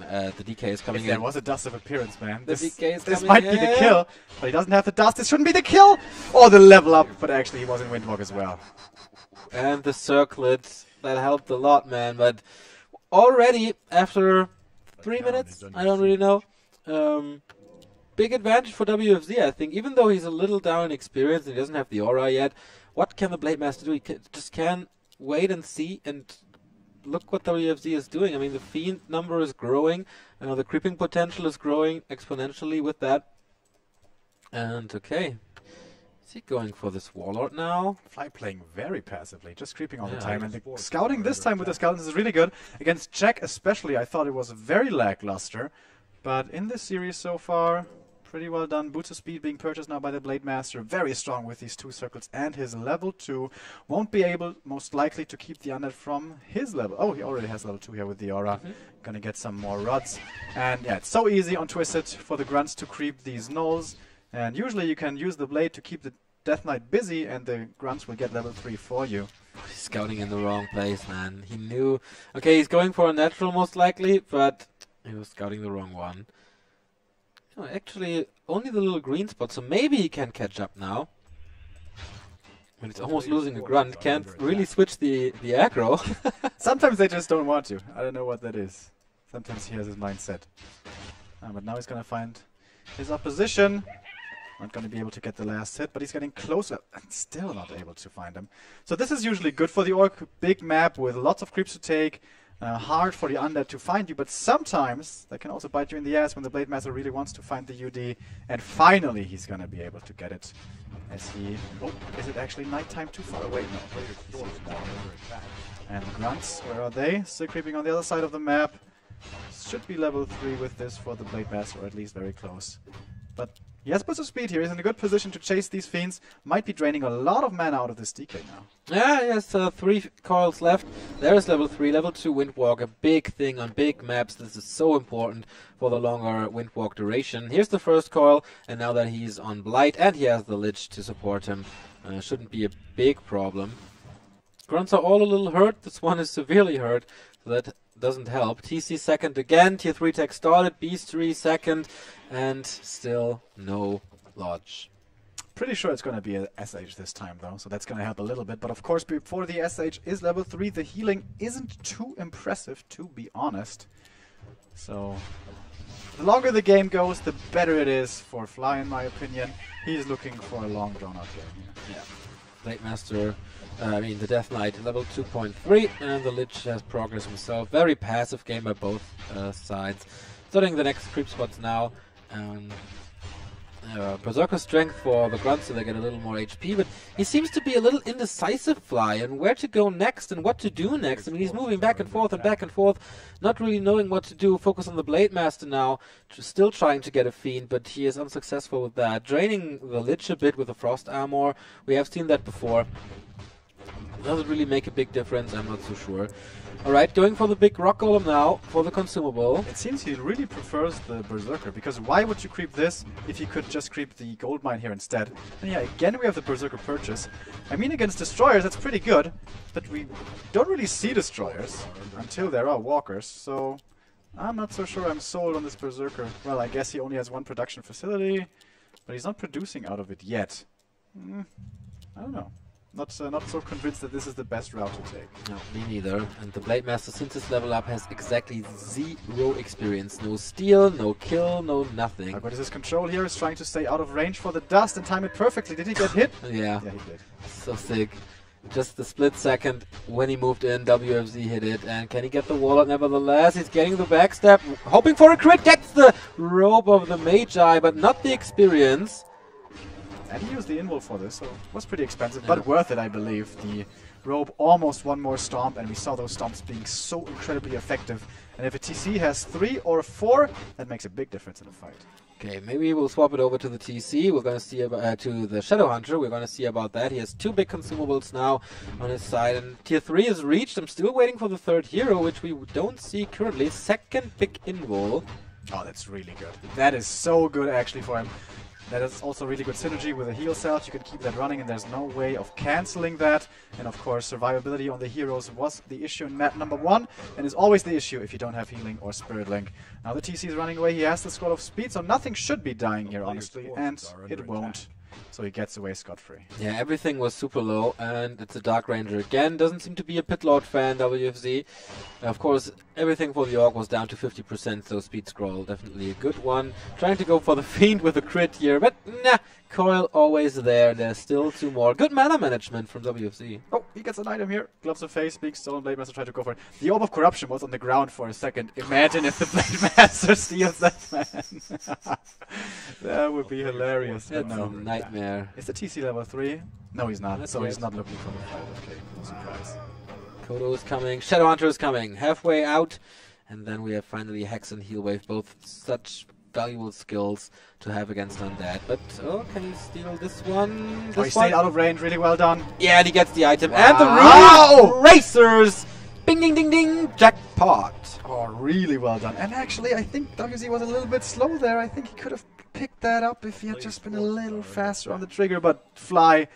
Uh, the D K is coming if in. There was a dust of appearance, man. The this, D K is this might in. be the kill, but he doesn't have the dust. This shouldn't be the kill or the level up, but actually he was in Windwalk as well. And the circlet, that helped a lot, man. But already after three minutes, I don't really know. Um, big advantage for W F Z, I think. Even though he's a little down in experience and he doesn't have the aura yet, what can the Blade Master do? He can, just can wait and see and look what W F Z is doing. I mean, the Fiend number is growing. You know, the creeping potential is growing exponentially with that. And, okay. Is he going for this Warlord now? Fly playing very passively, just creeping all yeah, the time. And the scouting this time with the Skeletons is really good. Against Jack especially, I thought it was very lackluster. But in this series so far, Pretty well done. Boots of Speed being purchased now by the Blade Master. Very strong with these two circles and his level two. Won't be able, most likely, to keep the undead from his level. Oh, he already has level two here with the aura. Mm-hmm. Gonna get some more rods. And yeah, it's so easy on Twisted for the grunts to creep these gnolls. And usually you can use the blade to keep the Death Knight busy and the grunts will get level three for you. He's scouting in the wrong place, man. He knew. Okay, he's going for a natural most likely, but he was scouting the wrong one. Oh, actually, only the little green spot, so maybe he can catch up now. When it's almost losing a grunt, can't really switch the, the aggro. Sometimes they just don't want to. I don't know what that is. Sometimes he has his mind set. Uh, but now he's gonna find his opposition. Not going to be able to get the last hit, but he's getting closer and still not able to find him. So this is usually good for the orc. Big map with lots of creeps to take. Uh, hard for the undead to find you, but sometimes they can also bite you in the ass when the Blade Master really wants to find the U D. And finally he's going to be able to get it. As he... Oh, is it actually nighttime too far away? No. And the grunts, where are they? Still creeping on the other side of the map. Should be level three with this for the Blade Master, or at least very close. But... he has boots of speed here. He's in a good position to chase these fiends. Might be draining a lot of mana out of this D K now. Yeah, he has uh, three coils left. There is level three, level two Windwalk, a big thing on big maps. This is so important for the longer Windwalk duration. Here's the first coil, and now that he's on Blight and he has the Lich to support him, uh, shouldn't be a big problem. Grunts are all a little hurt. This one is severely hurt, so that doesn't help. T C second again, tier three tech started, Beast three second, and still no lodge. Pretty sure it's going to be an S H this time though, so that's going to help a little bit. But of course, before the S H is level three, the healing isn't too impressive, to be honest. So the longer the game goes, the better it is for Fly, in my opinion. He's looking for a long drawn out game here. Yeah. Blade Master, uh, I mean the Death Knight, level two point three, and the Lich has progressed himself. Very passive game by both uh, sides. Starting the next creep spots now. Um, uh, Berserker's Strength for the grunts, so they get a little more H P, but he seems to be a little indecisive, Fly, and where to go next and what to do next. I mean, he's moving back and forth and back and forth, not really knowing what to do. Focus on the Blade Master now, still trying to get a Fiend, but he is unsuccessful with that. Draining the Lich a bit with the Frost Armor, we have seen that before. Does it really make a big difference? I'm not so sure. Alright, going for the big rock golem now, for the consumable. It seems he really prefers the Berserker, because why would you creep this if you could just creep the gold mine here instead? And yeah, again we have the Berserker purchase. I mean, against destroyers that's pretty good, but we don't really see destroyers until there are walkers, so I'm not so sure I'm sold on this Berserker. Well, I guess he only has one production facility, but he's not producing out of it yet. Mm, I don't know. Not, uh, not so convinced that this is the best route to take. No, me neither. And the Blade Master, since his level up, has exactly zero experience. No steal, no kill, no nothing. But his control here is trying to stay out of range for the dust and time it perfectly. Did he get hit? Yeah. Yeah, he did. So sick. Just the split second when he moved in, W F Z hit it. And can he get the wall up? Nevertheless, he's getting the backstab, hoping for a crit. Gets the rope of the Magi, but not the experience. And he used the Invul for this, so it was pretty expensive, but yeah, worth it, I believe. The robe almost one more stomp, and we saw those stomps being so incredibly effective. And if a T C has three or four, that makes a big difference in a fight. Okay, maybe we'll swap it over to the T C. We're going to see about, uh, to the Shadowhunter. We're going to see about that. He has two big consumables now on his side, and tier three is reached. I'm still waiting for the third hero, which we don't see currently. Second big Invul. Oh, that's really good. That is so good actually for him. That is also really good synergy with the heal salve. You can keep that running and there's no way of cancelling that. And of course, survivability on the heroes was the issue in map number one and is always the issue if you don't have healing or spirit link. Now the T C is running away. He has the Scroll of Speed, so nothing should be dying here, honestly, and it won't. So he gets away scot-free. Yeah, everything was super low, and it's a Dark Ranger again. Doesn't seem to be a Pit Lord fan, W F Z. Of course, everything for the Orc was down to fifty percent, so Speed Scroll, definitely a good one. Trying to go for the Fiend with a crit here, but nah, Coil always there. There's still two more. Good mana management from W F Z. Oh, he gets an item here. Gloves of Face, being stolen, Blade Master tried to go for it. The Orb of Corruption was on the ground for a second. Imagine if the Blade Master steals that, man. That would be hilarious. That's no, a nightmare. Yeah. Is the T C level three? No, he's not. That's so he's not looking for the fight. Okay, no surprise. Kodo is coming. Shadowhunter is coming. Halfway out. And then we have finally Hex and Healwave. Both such valuable skills to have against Undead. But, oh, can he steal this one? This oh, he stayed out of range, really well done. Yeah, and he gets the item. Wow. And the Rune Racers! Bing, ding, ding, ding! Jackpot! Oh, really well done. And actually, I think W C was a little bit slow there. I think he could have picked that up if he had Blade just been a little faster on the trigger, but Fly...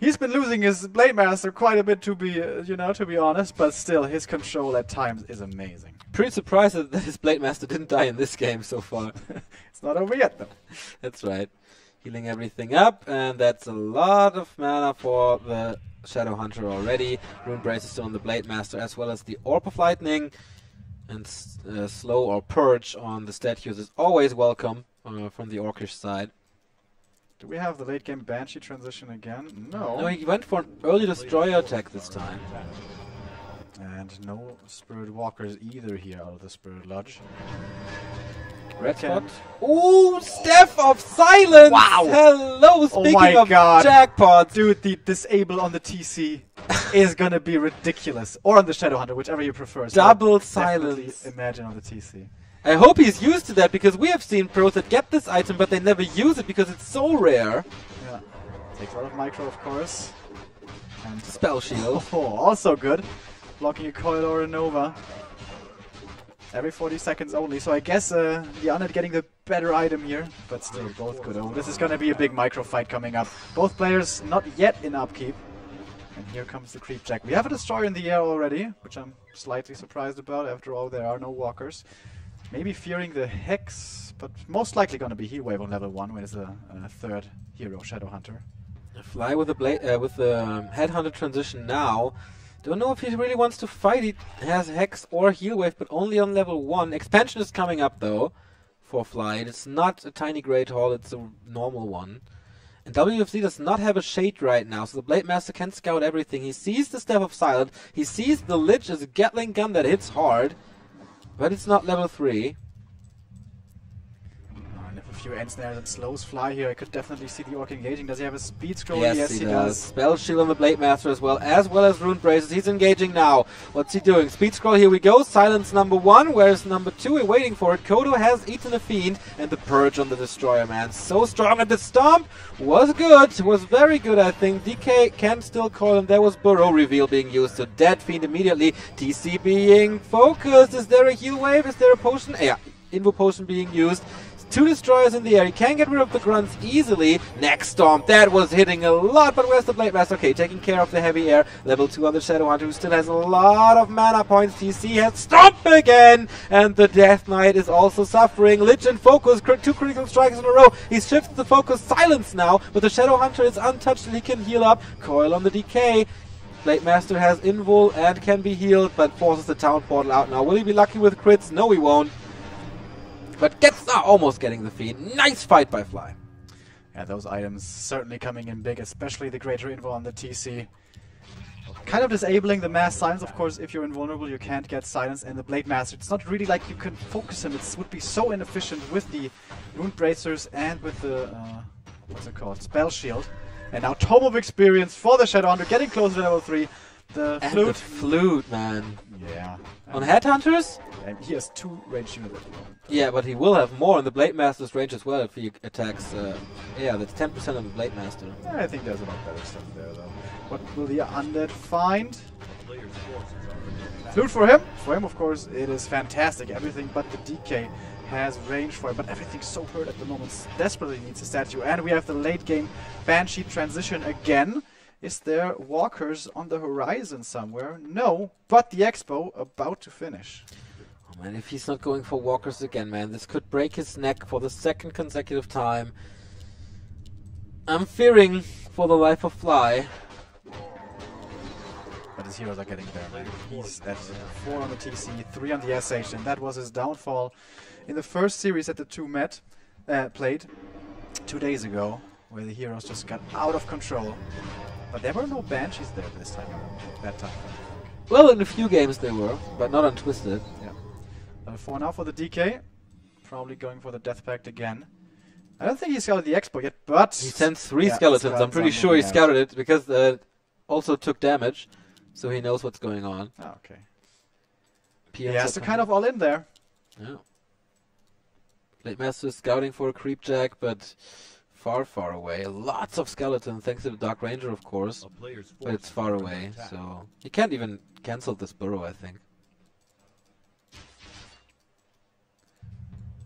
He's been losing his Blade Master quite a bit, to be, uh, you know, to be honest, but still, his control at times is amazing. Pretty surprised that his Blade Master didn't die in this game so far. It's not over yet, though. That's right. Healing everything up, and that's a lot of mana for the Shadow Hunter already. Rune Braces on the Blade Master, as well as the Orb of Lightning, and uh, Slow or Purge on the statues is always welcome uh, from the Orcish side. Do we have the late game Banshee transition again? No. No, he went for an early destroyer attack this time. And no Spirit Walkers either here out of the Spirit Lodge. Red spot. Ooh, Steph of Silence! Wow! Hello, speaking oh my of God. Jackpot! Dude, the disable on the T C is gonna be ridiculous. Or on the Shadowhunter, whichever you prefer. So double silence. Imagine on the T C. I hope he's used to that, because we have seen pros that get this item, but they never use it because it's so rare. Yeah. Takes a lot of micro, of course. And Spell Shield. Oh, also good. Blocking a Coil or a Nova. Every forty seconds only, so I guess uh, the Undead getting the better item here, but still both good. Oh, this is gonna be a big micro fight coming up. Both players not yet in upkeep. And here comes the creep check. We have a destroyer in the air already, which I'm slightly surprised about. After all, there are no walkers. Maybe fearing the Hex, but most likely going to be Heat Wave on level one, when it's a, a third hero, Shadowhunter. Fly with the blade, uh, with the um, Headhunter transition now. Don't know if he really wants to fight. He has Hex or Heal Wave, but only on level one. Expansion is coming up though for Fly. It's not a tiny Great Hall; it's a normal one. And W F Z does not have a Shade right now, so the Blade Master can scout everything. He sees the Staff of Silent. He sees the Lich as a Gatling gun that hits hard. But it's not level three. Oh, and if a few ends there that slows Fly here, I could definitely see the Orc engaging. Does he have a speed scroll? Yes, yes he, he does. does. Spell Shield on the Blade Master as well, as well as Rune Braces. He's engaging now. What's he doing? Speed scroll, here we go. Silence number one. Where's number two? We're waiting for it. Kodo has eaten a Fiend, and the Purge on the Destroyer, man. So strong, and the Stomp was good. Was very good, I think. D K can still call him. There was Burrow Reveal being used, so dead Fiend immediately. T C being focused. Is there a Heal Wave? Is there a Potion? Yeah, Invo Potion being used. Two Destroyers in the air, he can get rid of the Grunts easily. Next Stomp, that was hitting a lot, but where's the Blade Master? Okay, taking care of the heavy air. Level two on the Shadowhunter, who still has a lot of mana points. T C has Stomp again! And the Death Knight is also suffering. Lich and Focus, cr two critical strikes in a row. He shifts the Focus Silence now, but the Shadowhunter is untouched and he can heal up. Coil on the D K. Blade Master has Invul and can be healed, but forces the Town Portal out now. Will he be lucky with crits? No, he won't. But gets uh, almost getting the Fiend. Nice fight by Fly. Yeah, those items certainly coming in big, especially the Greater Invul on the T C. Kind of disabling the Mass Silence, of course. If you're invulnerable, you can't get Silence. And the Blade Master, it's not really like you can focus him. It would be so inefficient with the Rune Bracers and with the, uh, what's it called, Spell Shield. And now Tome of Experience for the Shadowhunter, getting closer to level three. The and Flute. The Flute, man. Yeah. On Headhunters? And he has two range units. Yeah, but he will have more on the Blade Master's range as well if he attacks. Uh, yeah, that's ten percent of the Blade Master. Yeah, I think there's a lot better stuff there, though. What will the Undead find? Flute for him? For him, of course, it is fantastic. Everything but the D K has range for it, but everything's so hurt at the moment. Desperately needs a statue. And we have the late game Banshee transition again. Is there walkers on the horizon somewhere? No, but the Expo about to finish. Oh man, if he's not going for walkers again, man, this could break his neck for the second consecutive time. I'm fearing for the life of Fly. But his heroes are getting there, man. He's at four on the T C, three on the S H, and that was his downfall in the first series that the two met, uh, played two days ago, where the heroes just got out of control. But there were no Banshees there this time, that time. Well, in a few games they were, but not on Twisted. Yeah. Uh, for now for the D K, probably going for the Death Pact again. I don't think he scouted the Expo yet, but... He sent three yeah, skeletons, I'm pretty sure he yeah. scouted it, because uh, also took damage, so he knows what's going on. Ah, okay. P Ms he has to kind of all in there. Yeah. Late Master is scouting for a creep jack, but far, far away. Lots of skeleton, thanks to the Dark Ranger, of course. But it's far away, so he can't even cancel this burrow, I think.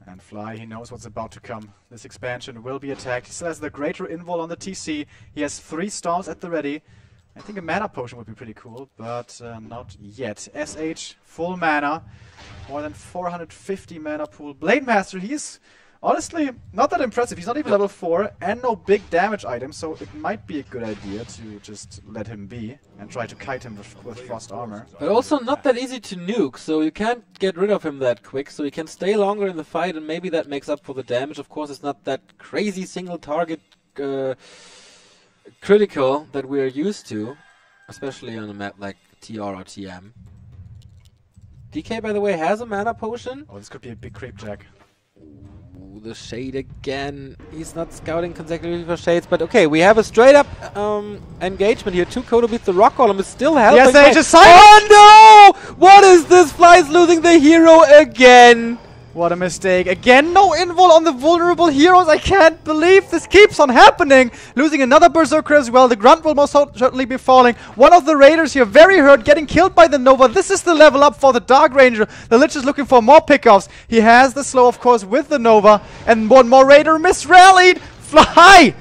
And Fly, he knows what's about to come. This expansion will be attacked. He still has the Greater Invul on the T C. He has three stalls at the ready. I think a mana potion would be pretty cool, but uh, not yet. S H, full mana. More than four hundred fifty mana pool. Blade Master, he's honestly not that impressive. He's not even level four and no big damage item, so it might be a good idea to just let him be and try to kite him with, with Frost Armor. But also not that easy to nuke, so you can't get rid of him that quick, so he can stay longer in the fight and maybe that makes up for the damage. Of course, it's not that crazy single target uh, critical that we're used to, especially on a map like T R or T M. D K, by the way, has a mana potion. Oh, this could be a big creep jack. Ooh, the shade again. He's not scouting consecutively for shades, but okay, we have a straight up um, engagement here. Two Kodo beats the rock column, is still helping. Yes, they just silent. Oh no! What is this? Fly's losing the hero again. What a mistake. Again, no invul on the vulnerable heroes. I can't believe this keeps on happening. Losing another Berserker as well. The Grunt will most certainly be falling. One of the Raiders here, very hurt, getting killed by the Nova. This is the level up for the Dark Ranger. The Lich is looking for more pickoffs. He has the slow, of course, with the Nova. And one more Raider misrallied. Fly!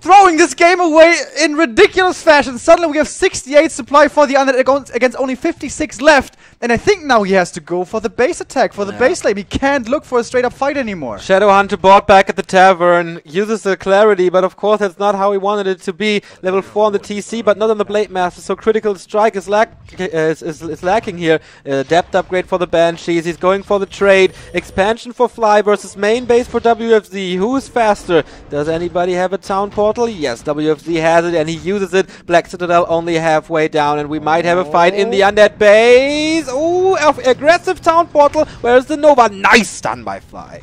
Throwing this game away in ridiculous fashion. Suddenly we have sixty-eight supply for the undead against only fifty-six left. And I think now he has to go for the base attack, for the yeah. base lane. He can't look for a straight up fight anymore. Shadowhunter bought back at the tavern, uses the clarity, but of course that's not how he wanted it to be. Level four on the T C, but not on the Blade Master, so critical strike is, lack uh, is, is, is lacking here. Uh, depth upgrade for the Banshees, he's going for the trade. Expansion for Fly versus main base for W F Z. Who is faster? Does anybody have a town port? Yes, W F Z has it and he uses it. Black Citadel only halfway down and we might have a fight in the undead base. Ooh, aggressive town portal. Where is the Nova? Nice stun by Fly.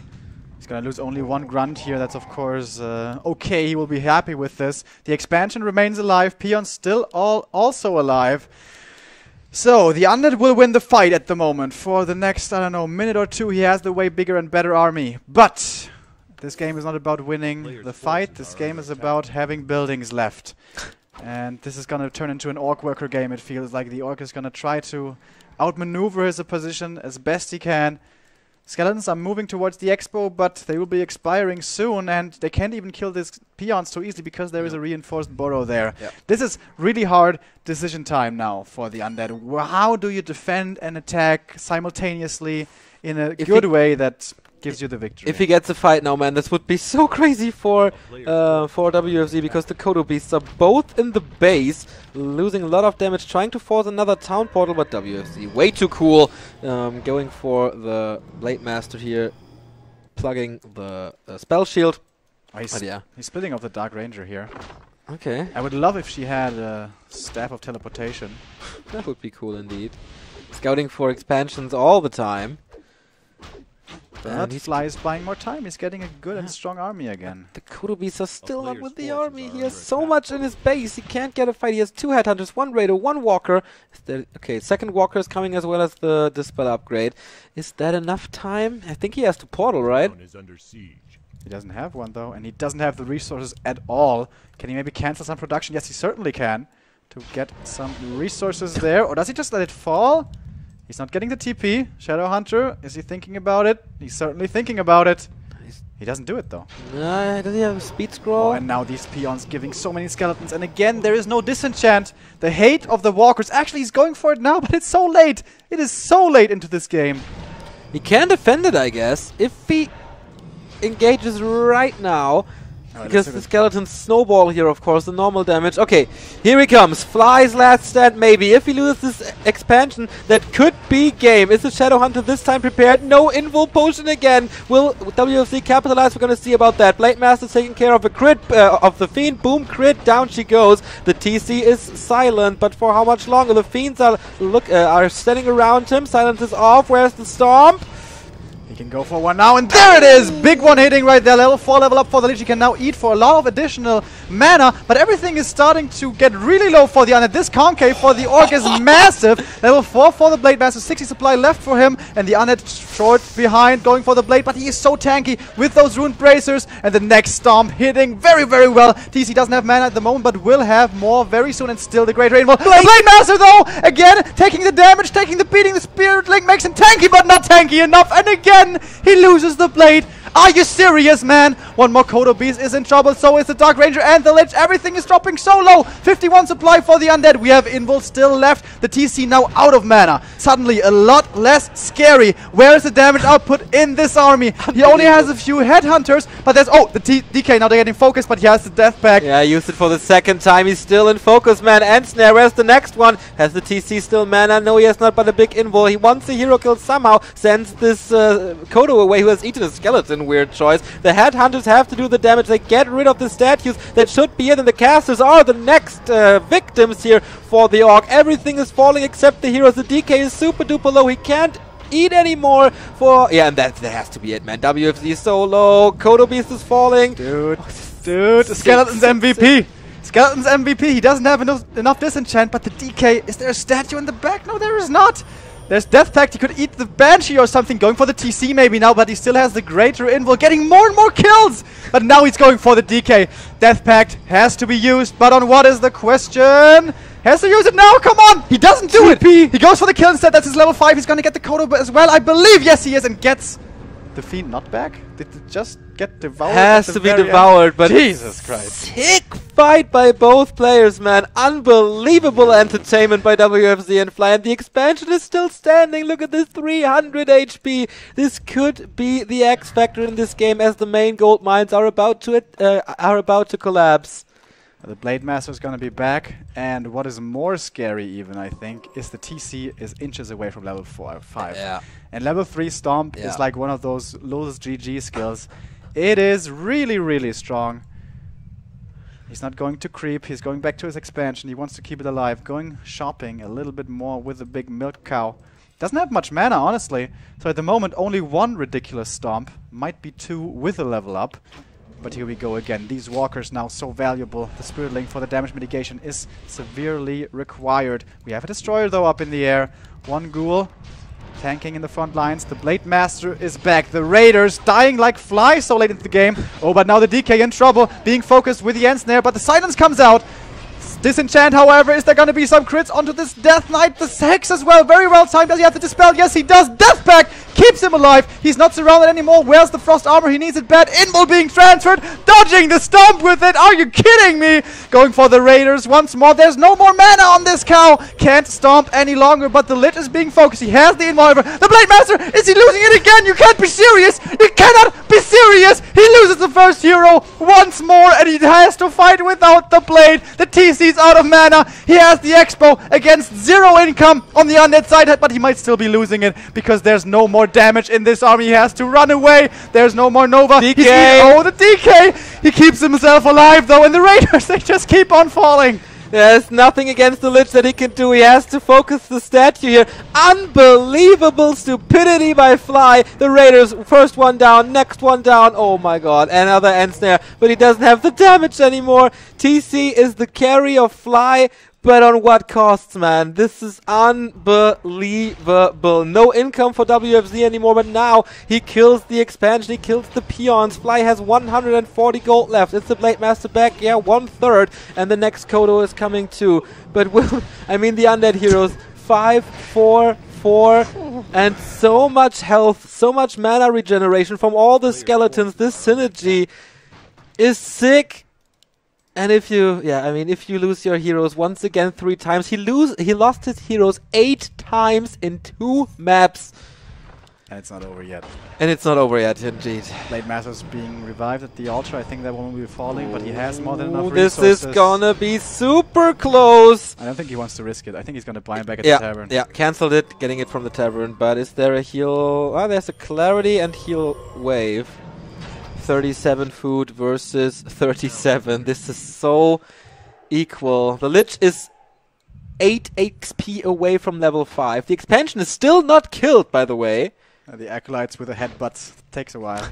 He's gonna lose only one grunt here. That's of course uh, okay. He will be happy with this. The expansion remains alive. Peon still all also alive. So, the undead will win the fight at the moment. For the next, I don't know, minute or two, he has the way bigger and better army. But this game is not about winning the fight, this game is about having buildings left. And this is going to turn into an Orc Worker game, it feels like. The Orc is going to try to outmaneuver his opposition as best he can. Skeletons are moving towards the Expo, but they will be expiring soon, and they can't even kill these peons too easily because there yep. is a reinforced burrow there. Yep. This is really hard decision time now for the undead. How do you defend and attack simultaneously in a if good way that gives you the victory? If he gets a fight now, man, this would be so crazy for uh, for W F Z because the Kodo Beasts are both in the base, losing a lot of damage, trying to force another town portal, but W F Z way too cool, um, going for the Blade Master here, plugging the uh, spell shield. Oh, he's, but yeah. he's splitting off the Dark Ranger here. Okay. I would love if she had a staff of teleportation. That would be cool indeed. Scouting for expansions all the time. But Fly is buying more time. He's getting a good yeah. and strong army again. The Kodo Beasts are still up with the army. He has so much in his base. He can't get a fight. He has two Headhunters, one Raider, one Walker. Is there, okay, second Walker is coming as well as the Dispel upgrade. Is that enough time? I think he has to portal, right? He doesn't have one, though, and he doesn't have the resources at all. Can he maybe cancel some production? Yes, he certainly can. To get some resources there. Or does he just let it fall? He's not getting the T P. Shadowhunter, is he thinking about it? He's certainly thinking about it. He's he doesn't do it though. Uh, does he have a speed scroll? Oh, and now these peons giving so many skeletons. And again, there is no disenchant. The hate of the walkers. Actually, he's going for it now, but it's so late. It is so late into this game. He can defend it, I guess, if he engages right now. Right, because the skeletons snowball here, of course, the normal damage. Okay, here he comes. Fly's last stand, maybe. If he loses this expansion, that could be game. Is the Shadowhunter this time prepared? No invul potion again. Will W F C capitalize? We're going to see about that. Blade Master's taking care of a crit uh, of the Fiend. Boom, crit, down she goes. The T C is silent, but for how much longer? The Fiends are, look, uh, are standing around him. Silence is off. Where's the Stomp? can go for one now, and there it is! Big one hitting right there, level four level up for the Lich. He can now eat for a lot of additional mana, but everything is starting to get really low for the Undead. This Concave for the Orc is massive! Level four for the Blade Master, sixty supply left for him, and the Undead short behind, going for the Blade, but he is so tanky with those Rune Bracers, and the next Stomp hitting very, very well. T C doesn't have mana at the moment, but will have more very soon, and still the Great Rainfall. Blade, Blade Master, though, again, taking the damage, taking the beating, the Spirit Link makes him tanky, but not tanky enough, and again, he loses the Blade. Are you serious, man? One more Kodo Beast is in trouble, so is the Dark Ranger and the Lich. Everything is dropping so low. fifty-one supply for the Undead. We have Invul still left. The T C now out of mana. Suddenly a lot less scary. Where is the damage output in this army? He only has a few Headhunters, but there's... Oh, the T DK, now they're getting focused, but he has the Death Pack. Yeah, I used it for the second time. He's still in focus, man. And Snare, where's the next one? Has the T C still mana? No, he has not, but a big Invul. He wants the hero kill somehow, sends this uh, Kodo away who has eaten a skeleton. Weird choice. The Headhunters have to do the damage. They get rid of the statues that should be it, and the casters are the next uh, victims here for the Orc. Everything is falling except the heroes. The D K is super duper low. He can't eat anymore for... Yeah, and that, that has to be it, man. W F Z is so low. Kodo Beast is falling. Dude, dude. Skeleton's M V P. Skeleton's M V P. He doesn't have enough, enough disenchant, but the D K... Is there a statue in the back? No, there is not. There's Death Pact, he could eat the Banshee or something, going for the T C maybe now, but he still has the Greater Invul, getting more and more kills! But now he's going for the D K. Death Pact has to be used, but on what is the question? Has to use it now, come on! He doesn't do it! He goes for the kill instead, that's his level five, he's gonna get the Kodo as well, I believe, yes he is, and gets the Fiend not back? Did it just get devoured? Has to be devoured, but Jesus Christ. Sick fight by both players, man. Unbelievable entertainment by W F Z and Fly. And the expansion is still standing. Look at this three hundred H P. This could be the X factor in this game as the main gold mines are about to it, uh, are about to collapse. The Blade Master is going to be back, and what is more scary even, I think, is the T C is inches away from level four, five. Yeah. And level three Stomp yeah. is like one of those lowest G G skills. It is really, really strong. He's not going to creep, he's going back to his expansion, he wants to keep it alive. Going shopping a little bit more with the big milk cow. Doesn't have much mana, honestly. So at the moment, only one ridiculous Stomp. Might be two with a level up. But here we go again. These walkers now so valuable. The Spirit Link for the damage mitigation is severely required. We have a Destroyer though up in the air. One Ghoul tanking in the front lines. The Blade Master is back. The Raiders dying like flies so late into the game. Oh, but now the D K in trouble. Being focused with the Ensnare, but the Silence comes out. Disenchant, however, is there going to be some crits onto this Death Knight? The Hex as well, very well timed. Does he have to dispel? Yes, he does. Death Pact keeps him alive. He's not surrounded anymore. Where's the Frost Armor? He needs it bad. Invul being transferred, dodging the Stomp with it. Are you kidding me? Going for the Raiders once more. There's no more mana on this cow. Can't Stomp any longer, but the Lich is being focused. He has the Invul, however. The Blade Master, is he losing it again? You can't be serious. You cannot be serious. He loses the first hero once more, and he has to fight without the Blade. The T C out of mana. He has the Expo against zero income on the Undead side, but he might still be losing it because there's no more damage in this army. He has to run away. There's no more Nova. D K. He's, oh, the D K! He keeps himself alive though, and the Raiders, they just keep on falling. There's nothing against the Lich that he can do. He has to focus the statue here. Unbelievable stupidity by Fly. The Raiders, first one down, next one down. Oh my god, another Ensnare. But he doesn't have the damage anymore. T C is the carry of Fly. But on what costs, man? This is unbelievable. No income for W F Z anymore, but now he kills the expansion, he kills the peons. Fly has one hundred forty gold left. It's the Blade Master back, yeah, one-third, and the next Kodo is coming too. But will, I mean the Undead heroes, five, four, four, and so much health, so much mana regeneration from all the skeletons. This synergy is sick. And if you, yeah, I mean, if you lose your heroes once again three times, he lose, he lost his heroes eight times in two maps. And it's not over yet. And it's not over yet, indeed. Blade Master's being revived at the altar. I think that one will be falling, but he has more than enough resources. This is gonna be super close. I don't think he wants to risk it. I think he's gonna buy him back at yeah, the tavern. Yeah, cancelled it, getting it from the tavern. But is there a heal? Oh, there's a Clarity and heal wave. thirty-seven food versus thirty-seven. This is so equal. The Lich is eight H P away from level five. The expansion is still not killed, by the way. Uh, the acolytes with the headbutts takes a while.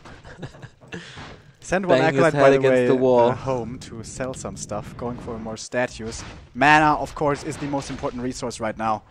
Send one Bang acolyte, by the way, the wall. Uh, home to sell some stuff. Going for more statues. Mana, of course, is the most important resource right now.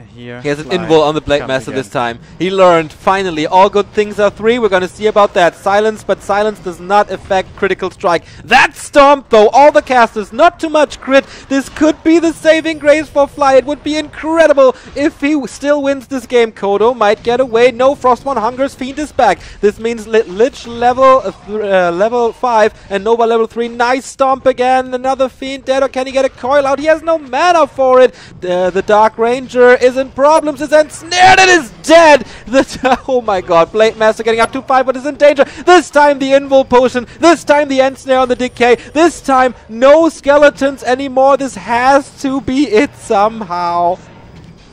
And here he has an invul on the Black Master again. This time. He learned, finally, all good things are three. We're going to see about that. Silence, but silence does not affect critical strike. That stomp, though. All the casters, not too much crit. This could be the saving grace for Fly. It would be incredible if he still wins this game. Kodo might get away. No, Frostborn Hunger's Fiend is back. This means li Lich level uh, uh, level five and Nova level three. Nice stomp again. Another Fiend dead, or can he get a coil out? He has no mana for it. Uh, the Dark Ranger is in problems, is ensnared and is dead! The oh my god, Blade Master getting up to five but is in danger. This time the invul potion, this time the ensnare on the decay, this time no skeletons anymore. This has to be it somehow.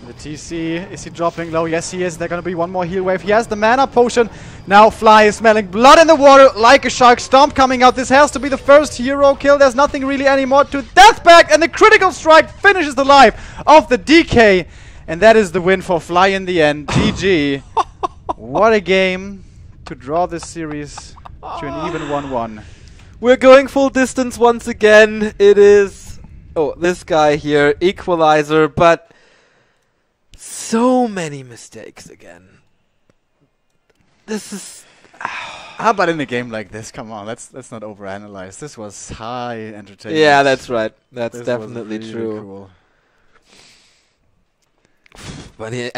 The T C, is he dropping low? Yes he is, there's gonna be one more heal wave. He has the mana potion. Now Fly is smelling blood in the water like a shark. Stomp coming out. This has to be the first hero kill. There's nothing really anymore to Deathbag, and the critical strike finishes the life of the D K. And that is the win for Fly in the end. G G. What a game to draw this series to an even one one. We're going full distance once again. It is... Oh, this guy here. Equalizer, but... So many mistakes again. This is... How about in a game like this? Come on, let's let's not overanalyze. This was high entertainment. Yeah, that's right. That's this definitely really true. Cool. But he,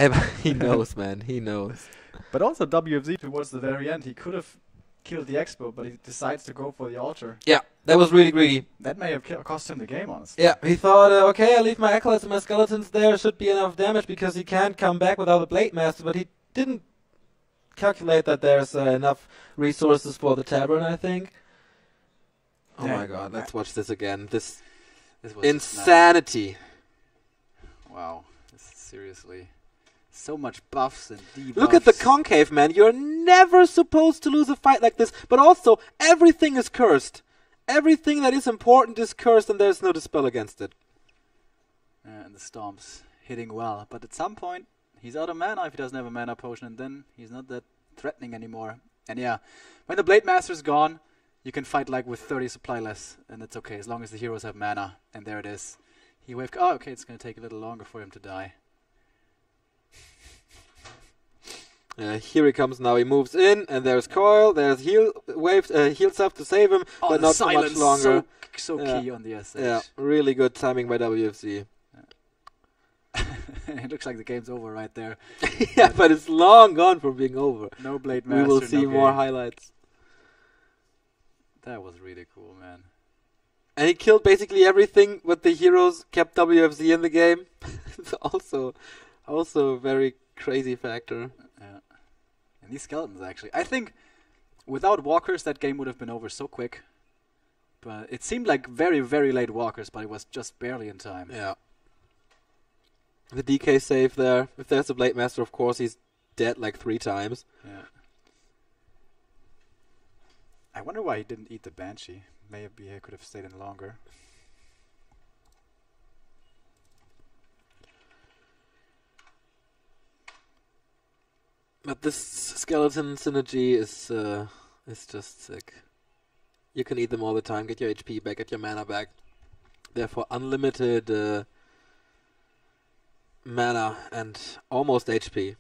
he knows, man. He knows. But also W F Z towards the very end, he could have killed the Expo, but he decides to go for the altar. Yeah, that was really greedy. That may have cost him the game, honestly. Yeah, he thought, uh, okay, I leave my acolytes and my skeletons there. Should be enough damage because he can't come back without a Blade Master. But he didn't calculate that there's uh, enough resources for the tavern, I think. Oh yeah. My god, let's watch this again. This, this was insanity. Nice. Wow. Seriously. So much buffs and debuffs. Look at the concave, man. You're never supposed to lose a fight like this. But also, everything is cursed. Everything that is important is cursed, and there's no dispel against it. And the Storm's hitting well. But at some point, he's out of mana if he doesn't have a mana potion, and then he's not that threatening anymore. And yeah, when the Blade Master's gone, you can fight like with thirty supply less, and that's okay, as long as the heroes have mana. And there it is. He waved... Oh, okay, it's going to take a little longer for him to die. Uh, here he comes now. He moves in, and there's coil. There's heal waves, uh, heal stuff to save him, oh, but not for much longer. So, so yeah. Key on the S H. Yeah, really good timing by W F Z. Yeah. It looks like the game's over right there. Yeah, but, but it's long gone from being over. No Blade Master. We will see no more game. Highlights. That was really cool, man. And he killed basically everything, but the heroes kept W F Z in the game. It's also, also a very crazy factor. Yeah. And these skeletons, actually. I think without walkers, that game would have been over so quick. But it seemed like very, very late walkers, but it was just barely in time. Yeah. The D K save there. If there's a Blade Master, of course, he's dead like three times. Yeah. I wonder why he didn't eat the Banshee. Maybe he could have stayed in longer. But this skeleton synergy is uh, is just sick. You can eat them all the time, get your H P back, get your mana back. Therefore, unlimited uh, mana and almost H P.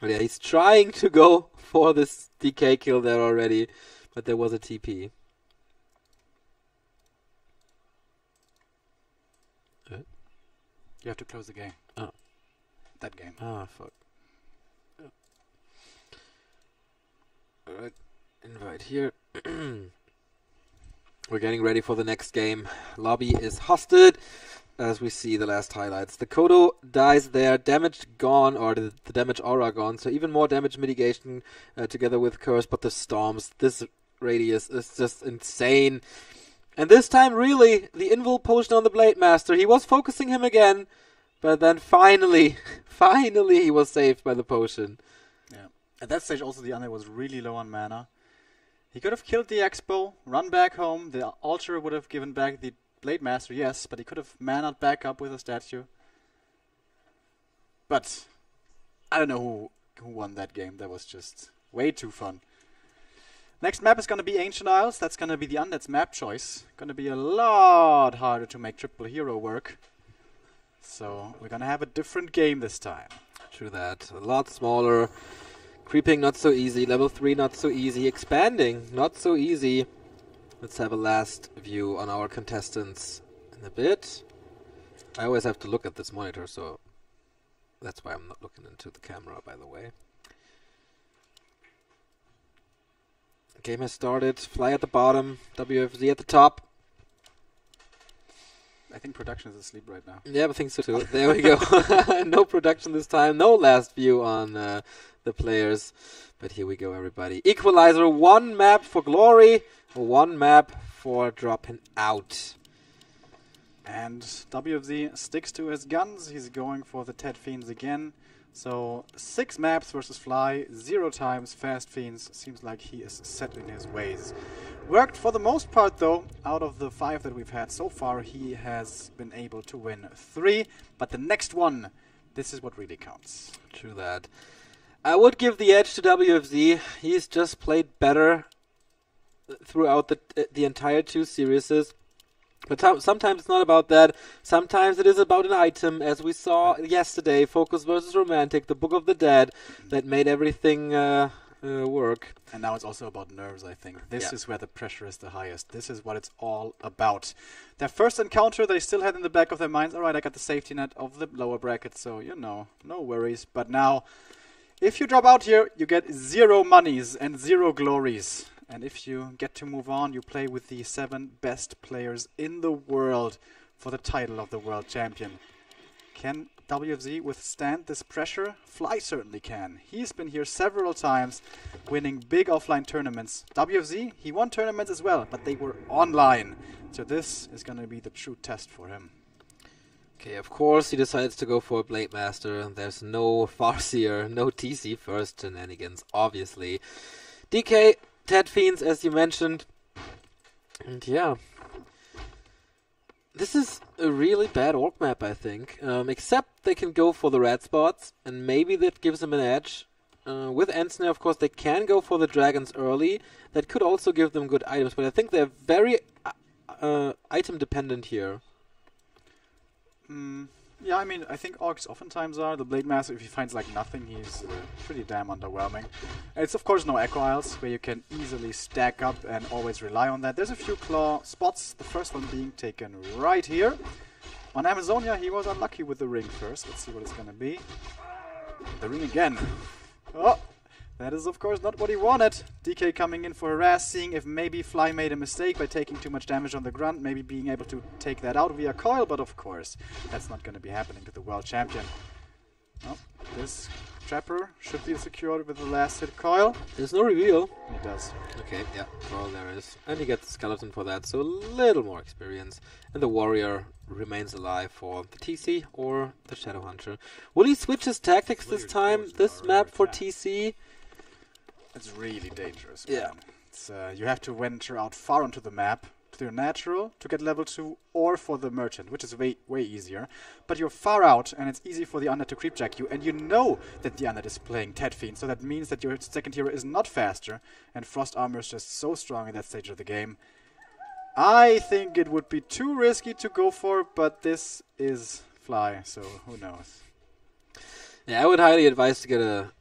But yeah, he's trying to go for this D K kill there already, but there was a T P. Uh? You have to close the game. Oh. That game. Ah, fuck. Alright, invite here. We're getting ready for the next game. Lobby is hosted, as we see the last highlights. The Kodo dies there, damage gone, or the, the damage aura gone, so even more damage mitigation uh, together with curse, but the storms, this radius is just insane. And this time, really, the invul potion on the Blade Master. He was focusing him again, but then finally, finally he was saved by the potion. At that stage also the Undead was really low on mana. He could have killed the Expo, run back home, the altar would have given back the Blade Master, yes, but he could have mana'd back up with a statue. But I don't know who who won that game. That was just way too fun. Next map is going to be Ancient Isles. That's going to be the Undead's map choice. Going to be a lot harder to make Triple Hero work. So we're going to have a different game this time. True that. A lot smaller. Creeping not so easy. Level three not so easy. Expanding not so easy. Let's have a last view on our contestants in a bit. I always have to look at this monitor, so that's why I'm not looking into the camera, by the way. Game has started. Fly at the bottom, W F Z at the top. I think production is asleep right now. Yeah, I think so too. There we go. No production this time. No last view on uh, the players. But here we go, everybody. Equalizer. One map for glory. One map for dropping out. And W F Z sticks to his guns. He's going for the Ted Fiends again. So six maps versus Fly, zero times Fast Fiends. Seems like he is set in his ways. Worked for the most part though. Out of the five that we've had so far, he has been able to win three. But the next one, this is what really counts. True that. I would give the edge to W F Z. He's just played better throughout the uh, the entire two series. But sometimes it's not about that. Sometimes it is about an item, as we saw yesterday, Focus versus Romantic, the Book of the Dead, that made everything uh, uh, work. And now it's also about nerves, I think. This yeah. is where the pressure is the highest. This is what it's all about. Their first encounter, they still had in the back of their minds, all right, I got the safety net of the lower bracket, so, you know, no worries. But now, if you drop out here, you get zero monies and zero glories. And if you get to move on, you play with the seven best players in the world for the title of the world champion. Can W F Z withstand this pressure? Fly certainly can. He's been here several times winning big offline tournaments. W F Z, he won tournaments as well, but they were online. So this is going to be the true test for him. Okay, of course he decides to go for a Blade Master. There's no Farseer, no T C first shenanigans, obviously. D K... Ted Fiends, as you mentioned, and yeah, this is a really bad orc map, I think, um, except they can go for the red spots, and maybe that gives them an edge. Uh, with Ensnare, of course, they can go for the dragons early, that could also give them good items, but I think they're very uh, item dependent here. Mm. Yeah, I mean, I think orcs oftentimes are. The Blade Master, if he finds like nothing, he's uh, pretty damn underwhelming. It's of course no Echo Isles, where you can easily stack up and always rely on that. There's a few claw spots, the first one being taken right here. On Amazonia, he was unlucky with the ring first. Let's see what it's gonna be. The ring again. Oh, that is of course not what he wanted. D K coming in for harass, seeing if maybe Fly made a mistake by taking too much damage on the grunt, maybe being able to take that out via coil, but of course that's not going to be happening to the world champion. Oh, this trapper should be secured with the last hit coil. There's no reveal. He does. Okay, yeah, well there is. And he gets the skeleton for that, so a little more experience. And the warrior remains alive for the T C or the Shadow Hunter. Will he switch his tactics this time, this map for T C? It's really dangerous. Man. Yeah, it's, uh, you have to venture out far onto the map to your natural to get level two, or for the merchant, which is way way easier. But you're far out, and it's easy for the undead to creep jack you. And you know that the undead is playing Ted Fiend, so that means that your second hero is not faster, and Frost Armor is just so strong in that stage of the game. I think it would be too risky to go for, but this is Fly, so who knows? Yeah, I would highly advise to get a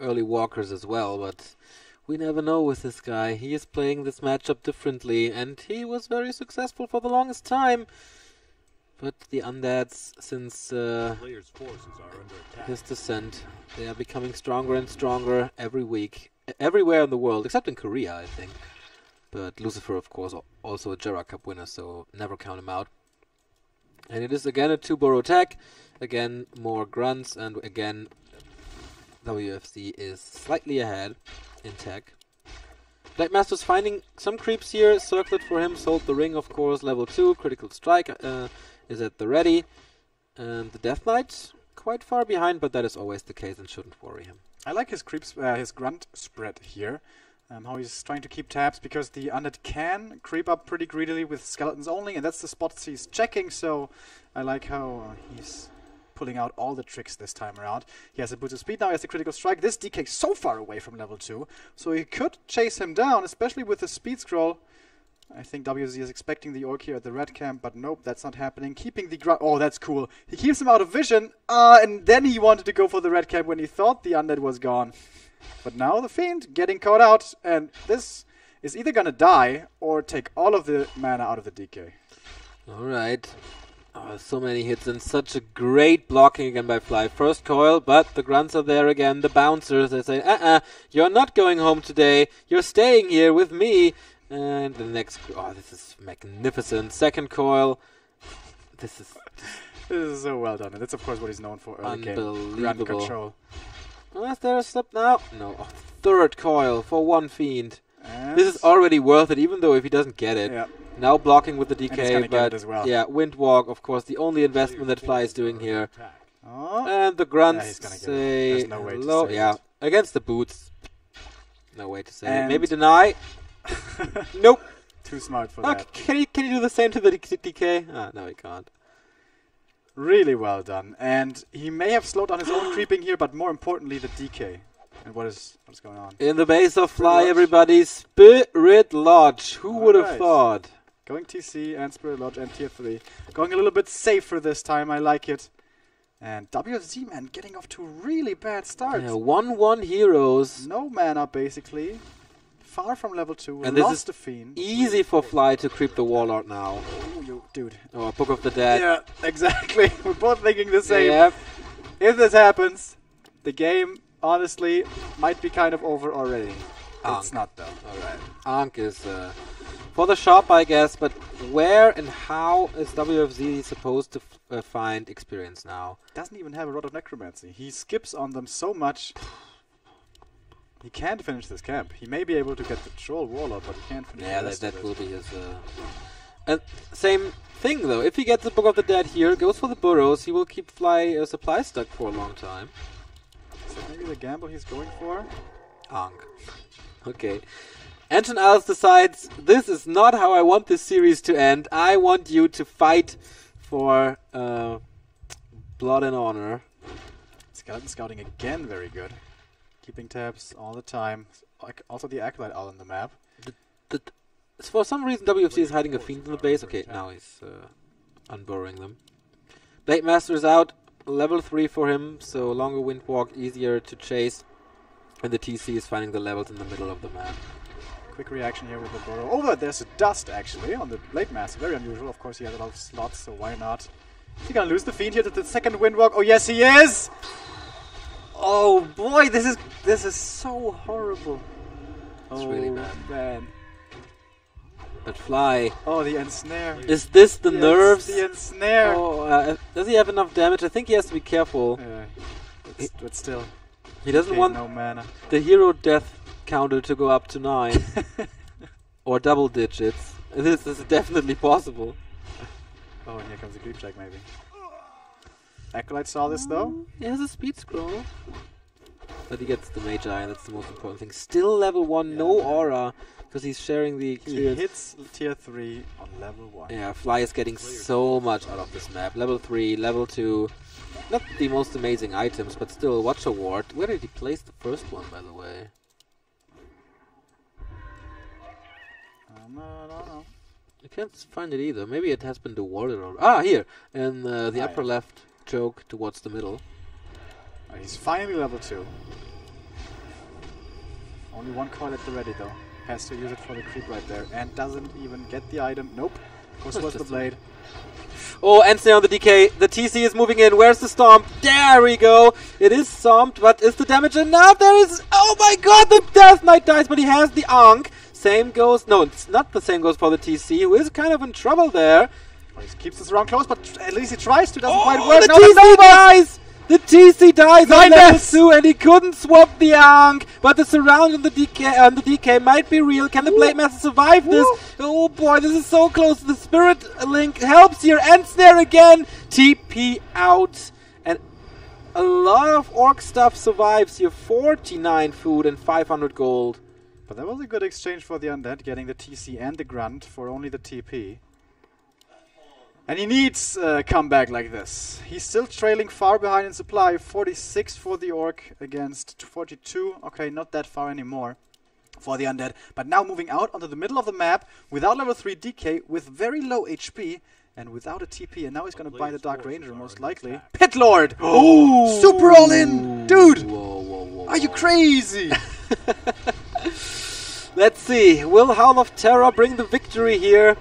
early walkers as well, but we never know with this guy. He is playing this matchup differently, and he was very successful for the longest time. But the undeads, since uh, his descent, they are becoming stronger and stronger every week, everywhere in the world, except in Korea, I think. But Lucifer, of course, also a Jera Cup winner, so never count him out. And it is again a two-burrow attack, again more grunts, and again W F C is slightly ahead in tech. Blightmaster's finding some creeps here. Circlet for him, sold the ring, of course. Level two, critical strike uh, is at the ready. And the Death Knight quite far behind, but that is always the case and shouldn't worry him. I like his creeps, uh, his grunt spread here. Um, how he's trying to keep tabs, because the undead can creep up pretty greedily with skeletons only, and that's the spots he's checking. So I like how he's pulling out all the tricks this time around. He has a boost of speed now, he has a critical strike. This D K is so far away from level two, so he could chase him down, especially with the speed scroll. I think W Z is expecting the orc here at the red camp, but nope, that's not happening. Keeping the ground... Oh, that's cool. He keeps him out of vision, uh, and then he wanted to go for the red camp when he thought the undead was gone. But now the fiend getting caught out, and this is either gonna die or take all of the mana out of the D K. Alright. Oh, so many hits and such a great blocking again by Fly. First coil, but the grunts are there again. The bouncers, they say, uh-uh, you're not going home today. You're staying here with me. And the next... Oh, this is magnificent. Second coil. This is... This is so well done. And that's, of course, what he's known for early game. Unbelievable. Grunt control. Unless there a slip now. No. Oh, third coil for one fiend. And this is already worth it, even though if he doesn't get it. Yeah. Now blocking with the D K, but as well. Yeah, Windwalk, of course, the only investment that Fly is doing here. Oh. And the grunts yeah, say no way hello. To say yeah, it. Against the boots. No way to say and it. Maybe deny. Nope. Too smart for oh, that. Can you can you do the same to the D K? Oh, no, he can't. Really well done. And he may have slowed down his own creeping here, but more importantly, the D K. And what is what's going on? In the base of Fly, everybody, Spirit Lodge. Who would have thought? Going T C and Spirit Lodge and tier three. Going a little bit safer this time, I like it. And W F Z, man, getting off to a really bad start. Yeah, one one heroes. No mana, basically. Far from level two. And lost this is the fiend. Easy for Fly to creep the Warlord now. Oh, you dude. Oh, Book of the Dead. Yeah, exactly. We're both thinking the same. Yep. If this happens, the game, honestly, might be kind of over already. Ankh. It's not, though. Alright. Ankh is... Uh, for the shop, I guess, but where and how is W F Z supposed to f uh, find experience now? Doesn't even have a lot of necromancy. He skips on them so much. He can't finish this camp. He may be able to get the troll warlord, but he can't finish yeah, the rest that, that will be his... Uh, and same thing, though. If he gets the Book of the Dead here, goes for the burrows, he will keep Fly uh, supply stuck for a long time. Is that maybe the gamble he's going for? Ankh. Okay. Ancient Isles decides, this is not how I want this series to end. I want you to fight for uh, blood and honor. Skeleton Scouting again, very good. Keeping tabs all the time. Also the Acolyte out on the map. The, the, for some reason W F C is hiding a Fiend in the base. Okay, now he's uh, unburrowing them. Blade Master is out. Level three for him, so longer Windwalk, easier to chase. And the T C is finding the levels in the middle of the map. Quick reaction here with the burrow. Oh, there's a dust actually on the Blade Master. Very unusual. Of course, he had a lot of slots, so why not? Is he gonna lose the Fiend here to the second Windwalk? Oh, yes, he is! Oh boy, this is this is so horrible. It's oh, really bad. Man. But Fly. Oh, the ensnare. Is this the yes, nerves? The ensnare. Oh, uh, does he have enough damage? I think he has to be careful. Yeah, but, he, but still. He doesn't want no mana. The hero death counter to go up to nine or double digits. This is definitely possible. Oh, and here comes the creep check, maybe. Acolyte saw this though. He has a speed scroll, but he gets the Magi, and that's the most important thing. Still level one, yeah, no aura, because he's sharing the experience. He hits tier three on level one. Yeah, Fly is getting so much out of this map. Level three, level two. Not the most amazing items, but still, Watch Award. Where did he place the first one, by the way? No, I don't know. I can't find it either. Maybe it has been awarded already. Ah, here! In uh, the ah, upper yeah. left choke towards the middle. Oh, he's finally level two. Only one coil at the ready, though. Has to use it for the creep right there. And doesn't even get the item. Nope. Of course, where's the blade? Oh, and stay on the D K. The T C is moving in. Where's the stomp? There we go. It is stomped, but is the damage enough? There is... Oh my god, the Death Knight dies, but he has the Ankh. Same goes... No, it's not the same goes for the T C, who is kind of in trouble there. Well, he keeps this round close, but tr at least he tries to. Doesn't oh, quite work. The no, T C dies! The T C dies Nine on level two, and he couldn't swap the Ankh. But the surround on the D K, on the D K might be real. Can the Blade Master survive this? Ooh. Oh boy, this is so close. The Spirit Link helps here. And snare again. T P out. And a lot of orc stuff survives here. forty-nine food and five hundred gold. But that was a good exchange for the undead, getting the T C and the grunt for only the T P. And he needs a comeback like this. He's still trailing far behind in supply. forty-six for the Orc against forty-two. Okay, not that far anymore for the Undead. But now moving out onto the middle of the map without level three D K, with very low H P and without a T P. And now he's going to buy the Dark Ranger most likely. Pit Lord! Oh! Super all in! Dude! Whoa, whoa, whoa, are you crazy? Let's see. Will Howl of Terror bring the victory here?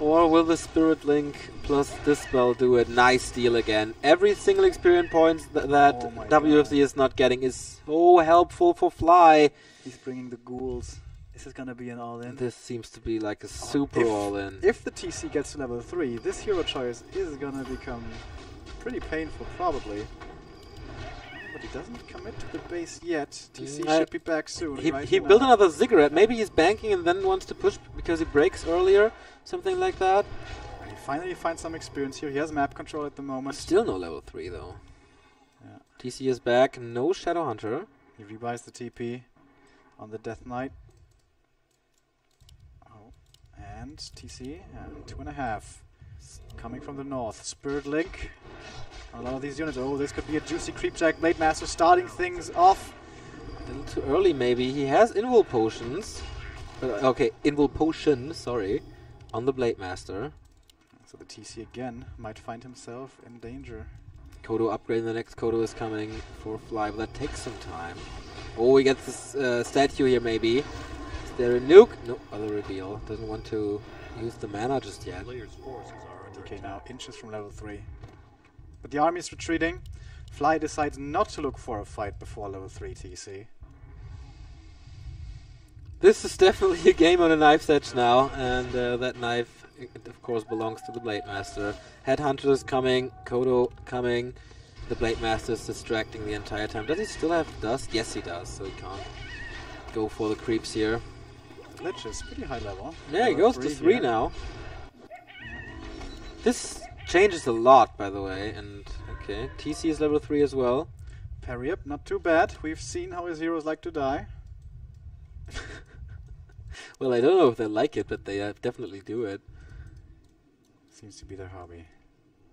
Or will the Spirit Link plus Dispel do a nice deal again? Every single experience points th that oh W F Z God. Is not getting is so helpful for Fly. He's bringing the ghouls. This is gonna be an all-in. This seems to be like a oh, super all-in. If the T C gets to level three, this hero choice is gonna become pretty painful, probably. But he doesn't commit to the base yet. T C mm, should be back soon. He, right he built another Ziggurat. Maybe he's banking and then wants to push because he breaks earlier. Something like that. And he finally finds some experience here. He has map control at the moment. Still no level three though. Yeah. T C is back. No Shadow Hunter. He rebuys the T P on the Death Knight. Oh, and T C and two and a half. Coming from the north. Spirit Link. A lot of these units. Oh, this could be a juicy Creepjack Blade Master starting things off. A little too early, maybe. He has Invul Potions. But, okay, Invul Potion, sorry. On the Blade Master. So the T C again might find himself in danger. Kodo upgrade. The next Kodo is coming for Fly, but that takes some time. Oh, he gets this uh, statue here, maybe. Is there a nuke? No, other reveal. Doesn't want to use the mana just yet. Okay, now inches from level three. But the army is retreating. Fly decides not to look for a fight before level three T C. This is definitely a game on a knife's edge now, and uh, that knife, it of course, belongs to the Blade Master. Headhunter is coming, Kodo coming, the Blade Master is distracting the entire time. Does he still have dust? Yes, he does, so he can't go for the creeps here. Glitch is pretty high level. Yeah, level he goes three to three here. Now. This changes a lot, by the way, and okay, T C is level three as well. Parry up, not too bad. We've seen how his heroes like to die. Well, I don't know if they like it, but they uh, definitely do it. Seems to be their hobby.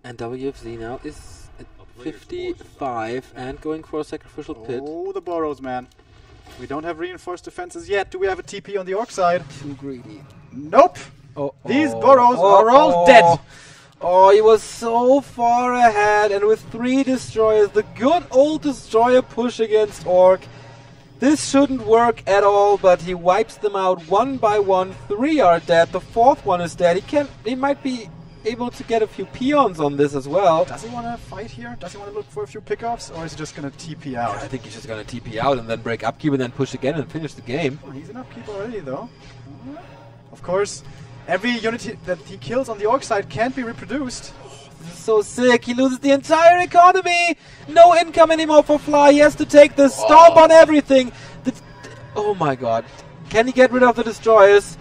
And W F Z now is at fifty-five and going for a sacrificial pit. Oh, the Boros, man. We don't have reinforced defenses yet. Do we have a T P on the Orc side? Too greedy. Nope! Oh, oh, these Boros oh, are all oh. dead! Oh, he was so far ahead, and with three destroyers, the good old destroyer push against Orc. This shouldn't work at all, but he wipes them out one by one. Three are dead, the fourth one is dead. He can he might be able to get a few peons on this as well. Does he want to fight here? Does he want to look for a few pickoffs, or is he just going to T P out? I think he's just going to T P out and then break upkeep and then push again and finish the game. Oh, he's an upkeep already, though. Of course, every unit that he kills on the Orc side can't be reproduced. So sick, he loses the entire economy! No income anymore for Fly, he has to take the stomp oh. on everything! The oh my god, can he get rid of the destroyers?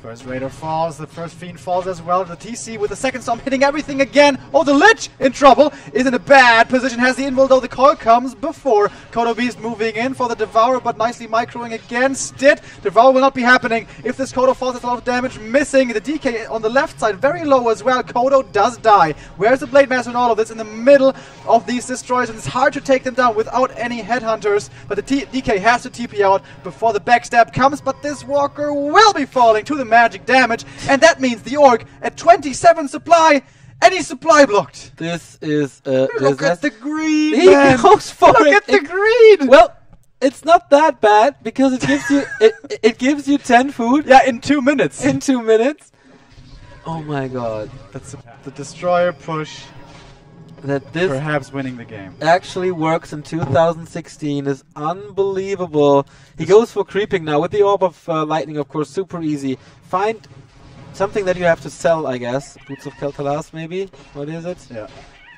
First Raider falls, the first Fiend falls as well, the T C with the second stomp hitting everything again! Oh, the Lich in trouble, is in a bad position, has the invul though, the call comes before. Kodo Beast moving in for the Devourer, but nicely microing against it. Devourer will not be happening. If this Kodo falls, it's a lot of damage, missing. The D K on the left side, very low as well. Kodo does die. Where's the Blade Master in all of this? In the middle of these destroyers, and it's hard to take them down without any headhunters, but the T DK has to T P out before the backstab comes, but this Walker will be falling to the magic damage, and that means the Orc at twenty-seven supply, any supply blocked. This is a look at the green. He goes for look it. at the it, green. Well, it's not that bad because it gives you it, it gives you ten food. Yeah, in two minutes. In two minutes. Oh my god, that's a, the destroyer push. That this perhaps winning the game actually works in two thousand sixteen is unbelievable. He goes for creeping now with the Orb of uh, Lightning, of course, super easy. Find something that you have to sell, I guess. Boots of Kel'Thalas, maybe? What is it? Yeah.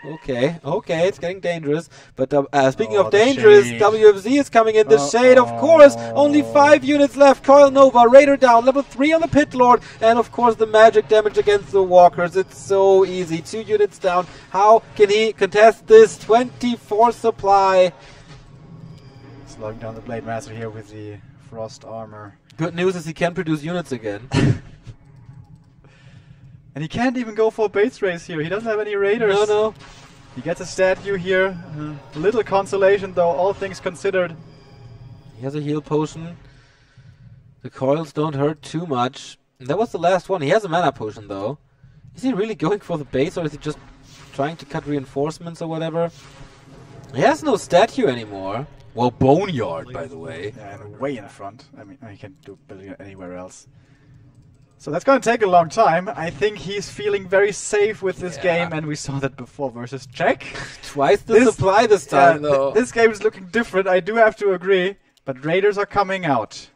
Okay, okay, it's getting dangerous. But uh, speaking oh, of dangerous, shade. W F Z is coming in the uh, shade, of course. Uh, Only five units left. Coil Nova, Raider down, level three on the Pit Lord, and of course the magic damage against the Walkers. It's so easy. Two units down. How can he contest this? twenty-four supply. Slowing down the Blade Master here with the Frost Armor. Good news is he can produce units again. And he can't even go for a base race here. He doesn't have any raiders. No, no. He gets a statue here. Uh, little consolation though, all things considered. He has a heal potion. The coils don't hurt too much. That was the last one. He has a mana potion though. Is he really going for the base, or is he just trying to cut reinforcements or whatever? He has no statue anymore. Well, Boneyard, by the way. Yeah, and way in front. I mean, he can do building anywhere else. So that's going to take a long time. I think he's feeling very safe with this yeah. game, and we saw that before versus Czech. Twice the this, supply this time, yeah, though. Th this game is looking different, I do have to agree. But raiders are coming out.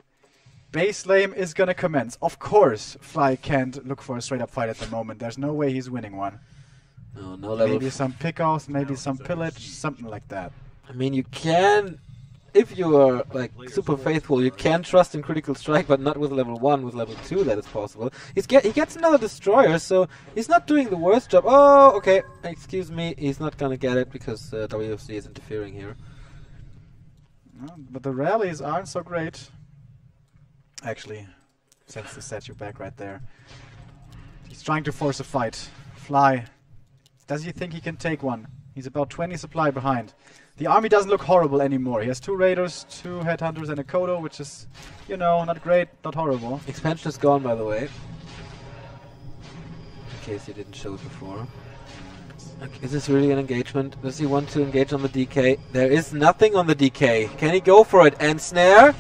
Base lane is going to commence. Of course, Fly can't look for a straight-up fight at the moment. There's no way he's winning one. No, no level. Maybe some pick-offs, maybe some pillage, something like that. I mean, you can... If you are like super faithful, you can trust in critical strike, but not with level one. With level two, that is possible. He's get he gets another destroyer, so he's not doing the worst job. Oh, okay. Excuse me, he's not gonna get it because uh, W F C is interfering here. No, but the rallies aren't so great. Actually, sends the statue back right there. He's trying to force a fight. Fly. Does he think he can take one? He's about twenty supply behind. The army doesn't look horrible anymore. He has two raiders, two headhunters, and a Kodo, which is, you know, not great, not horrible. Expansion is gone, by the way. In case you didn't show it before. Okay, is this really an engagement? Does he want to engage on the D K? There is nothing on the D K. Can he go for it? And snare?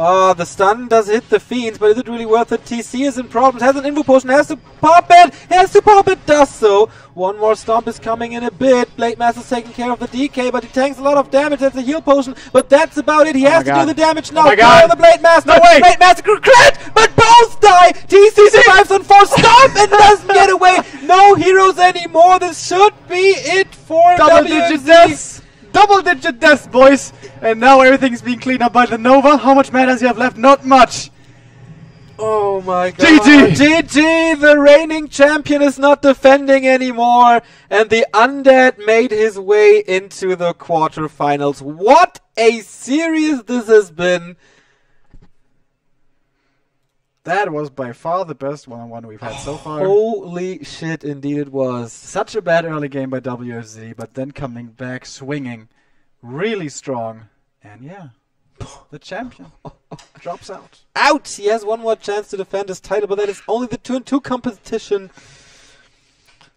Oh, the stun does hit the fiends, but is it really worth it? T C is in problems, has an info potion, has to pop it! Has to pop it! Does so! One more stomp is coming in a bit. Blade Master's taking care of the D K, but he tanks a lot of damage. That's a heal potion, but that's about it. He oh has to God. do the damage now. Oh Go on the Blade Master! No way. Blade Master crit! But both die! T C survives on four stomp and doesn't get away! No heroes anymore! This should be it for W F Z! Double-digit deaths, boys! And now everything's being cleaned up by the Nova. How much mana does he have left? Not much! Oh my god. G G! G G! The reigning champion is not defending anymore! And the Undead made his way into the quarterfinals. What a series this has been! That was by far the best one-on-one we've had so far. Holy shit, indeed it was. Such a bad early game by W F Z, but then coming back swinging really strong. And yeah, the champion drops out. Out! He has one more chance to defend his title, but that is only the two and two competition.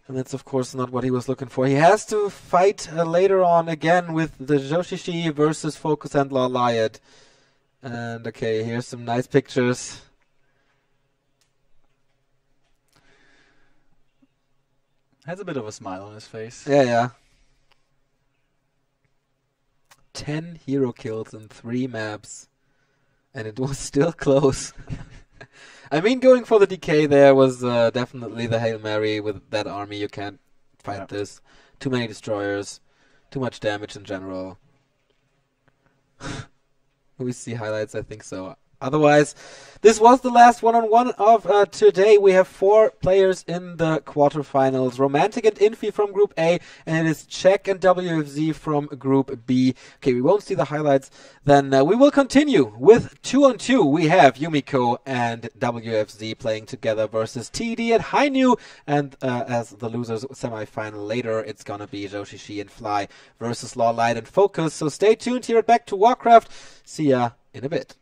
And that's, of course, not what he was looking for. He has to fight uh, later on again with the Joshishi versus Focus and Lawliet. And okay, here's some nice pictures. Has a bit of a smile on his face. Yeah, yeah. Ten hero kills in three maps. And it was still close. I mean, going for the D K there was uh, definitely the Hail Mary. With that army, you can't fight yeah. this. Too many destroyers. Too much damage in general. We see highlights, I think so. Otherwise, this was the last one-on-one of uh, today. We have four players in the quarterfinals. Romantic and Infi from Group A, and it is Czech and W F Z from Group B. Okay, we won't see the highlights. Then uh, we will continue with two on two. We have Yumiqo and W F Z playing together versus T D and Hainu. And uh, as the losers semi-final later, it's going to be Joshishi and Fly versus Lawliet and Focus. So stay tuned here at Back to Warcraft. See ya in a bit.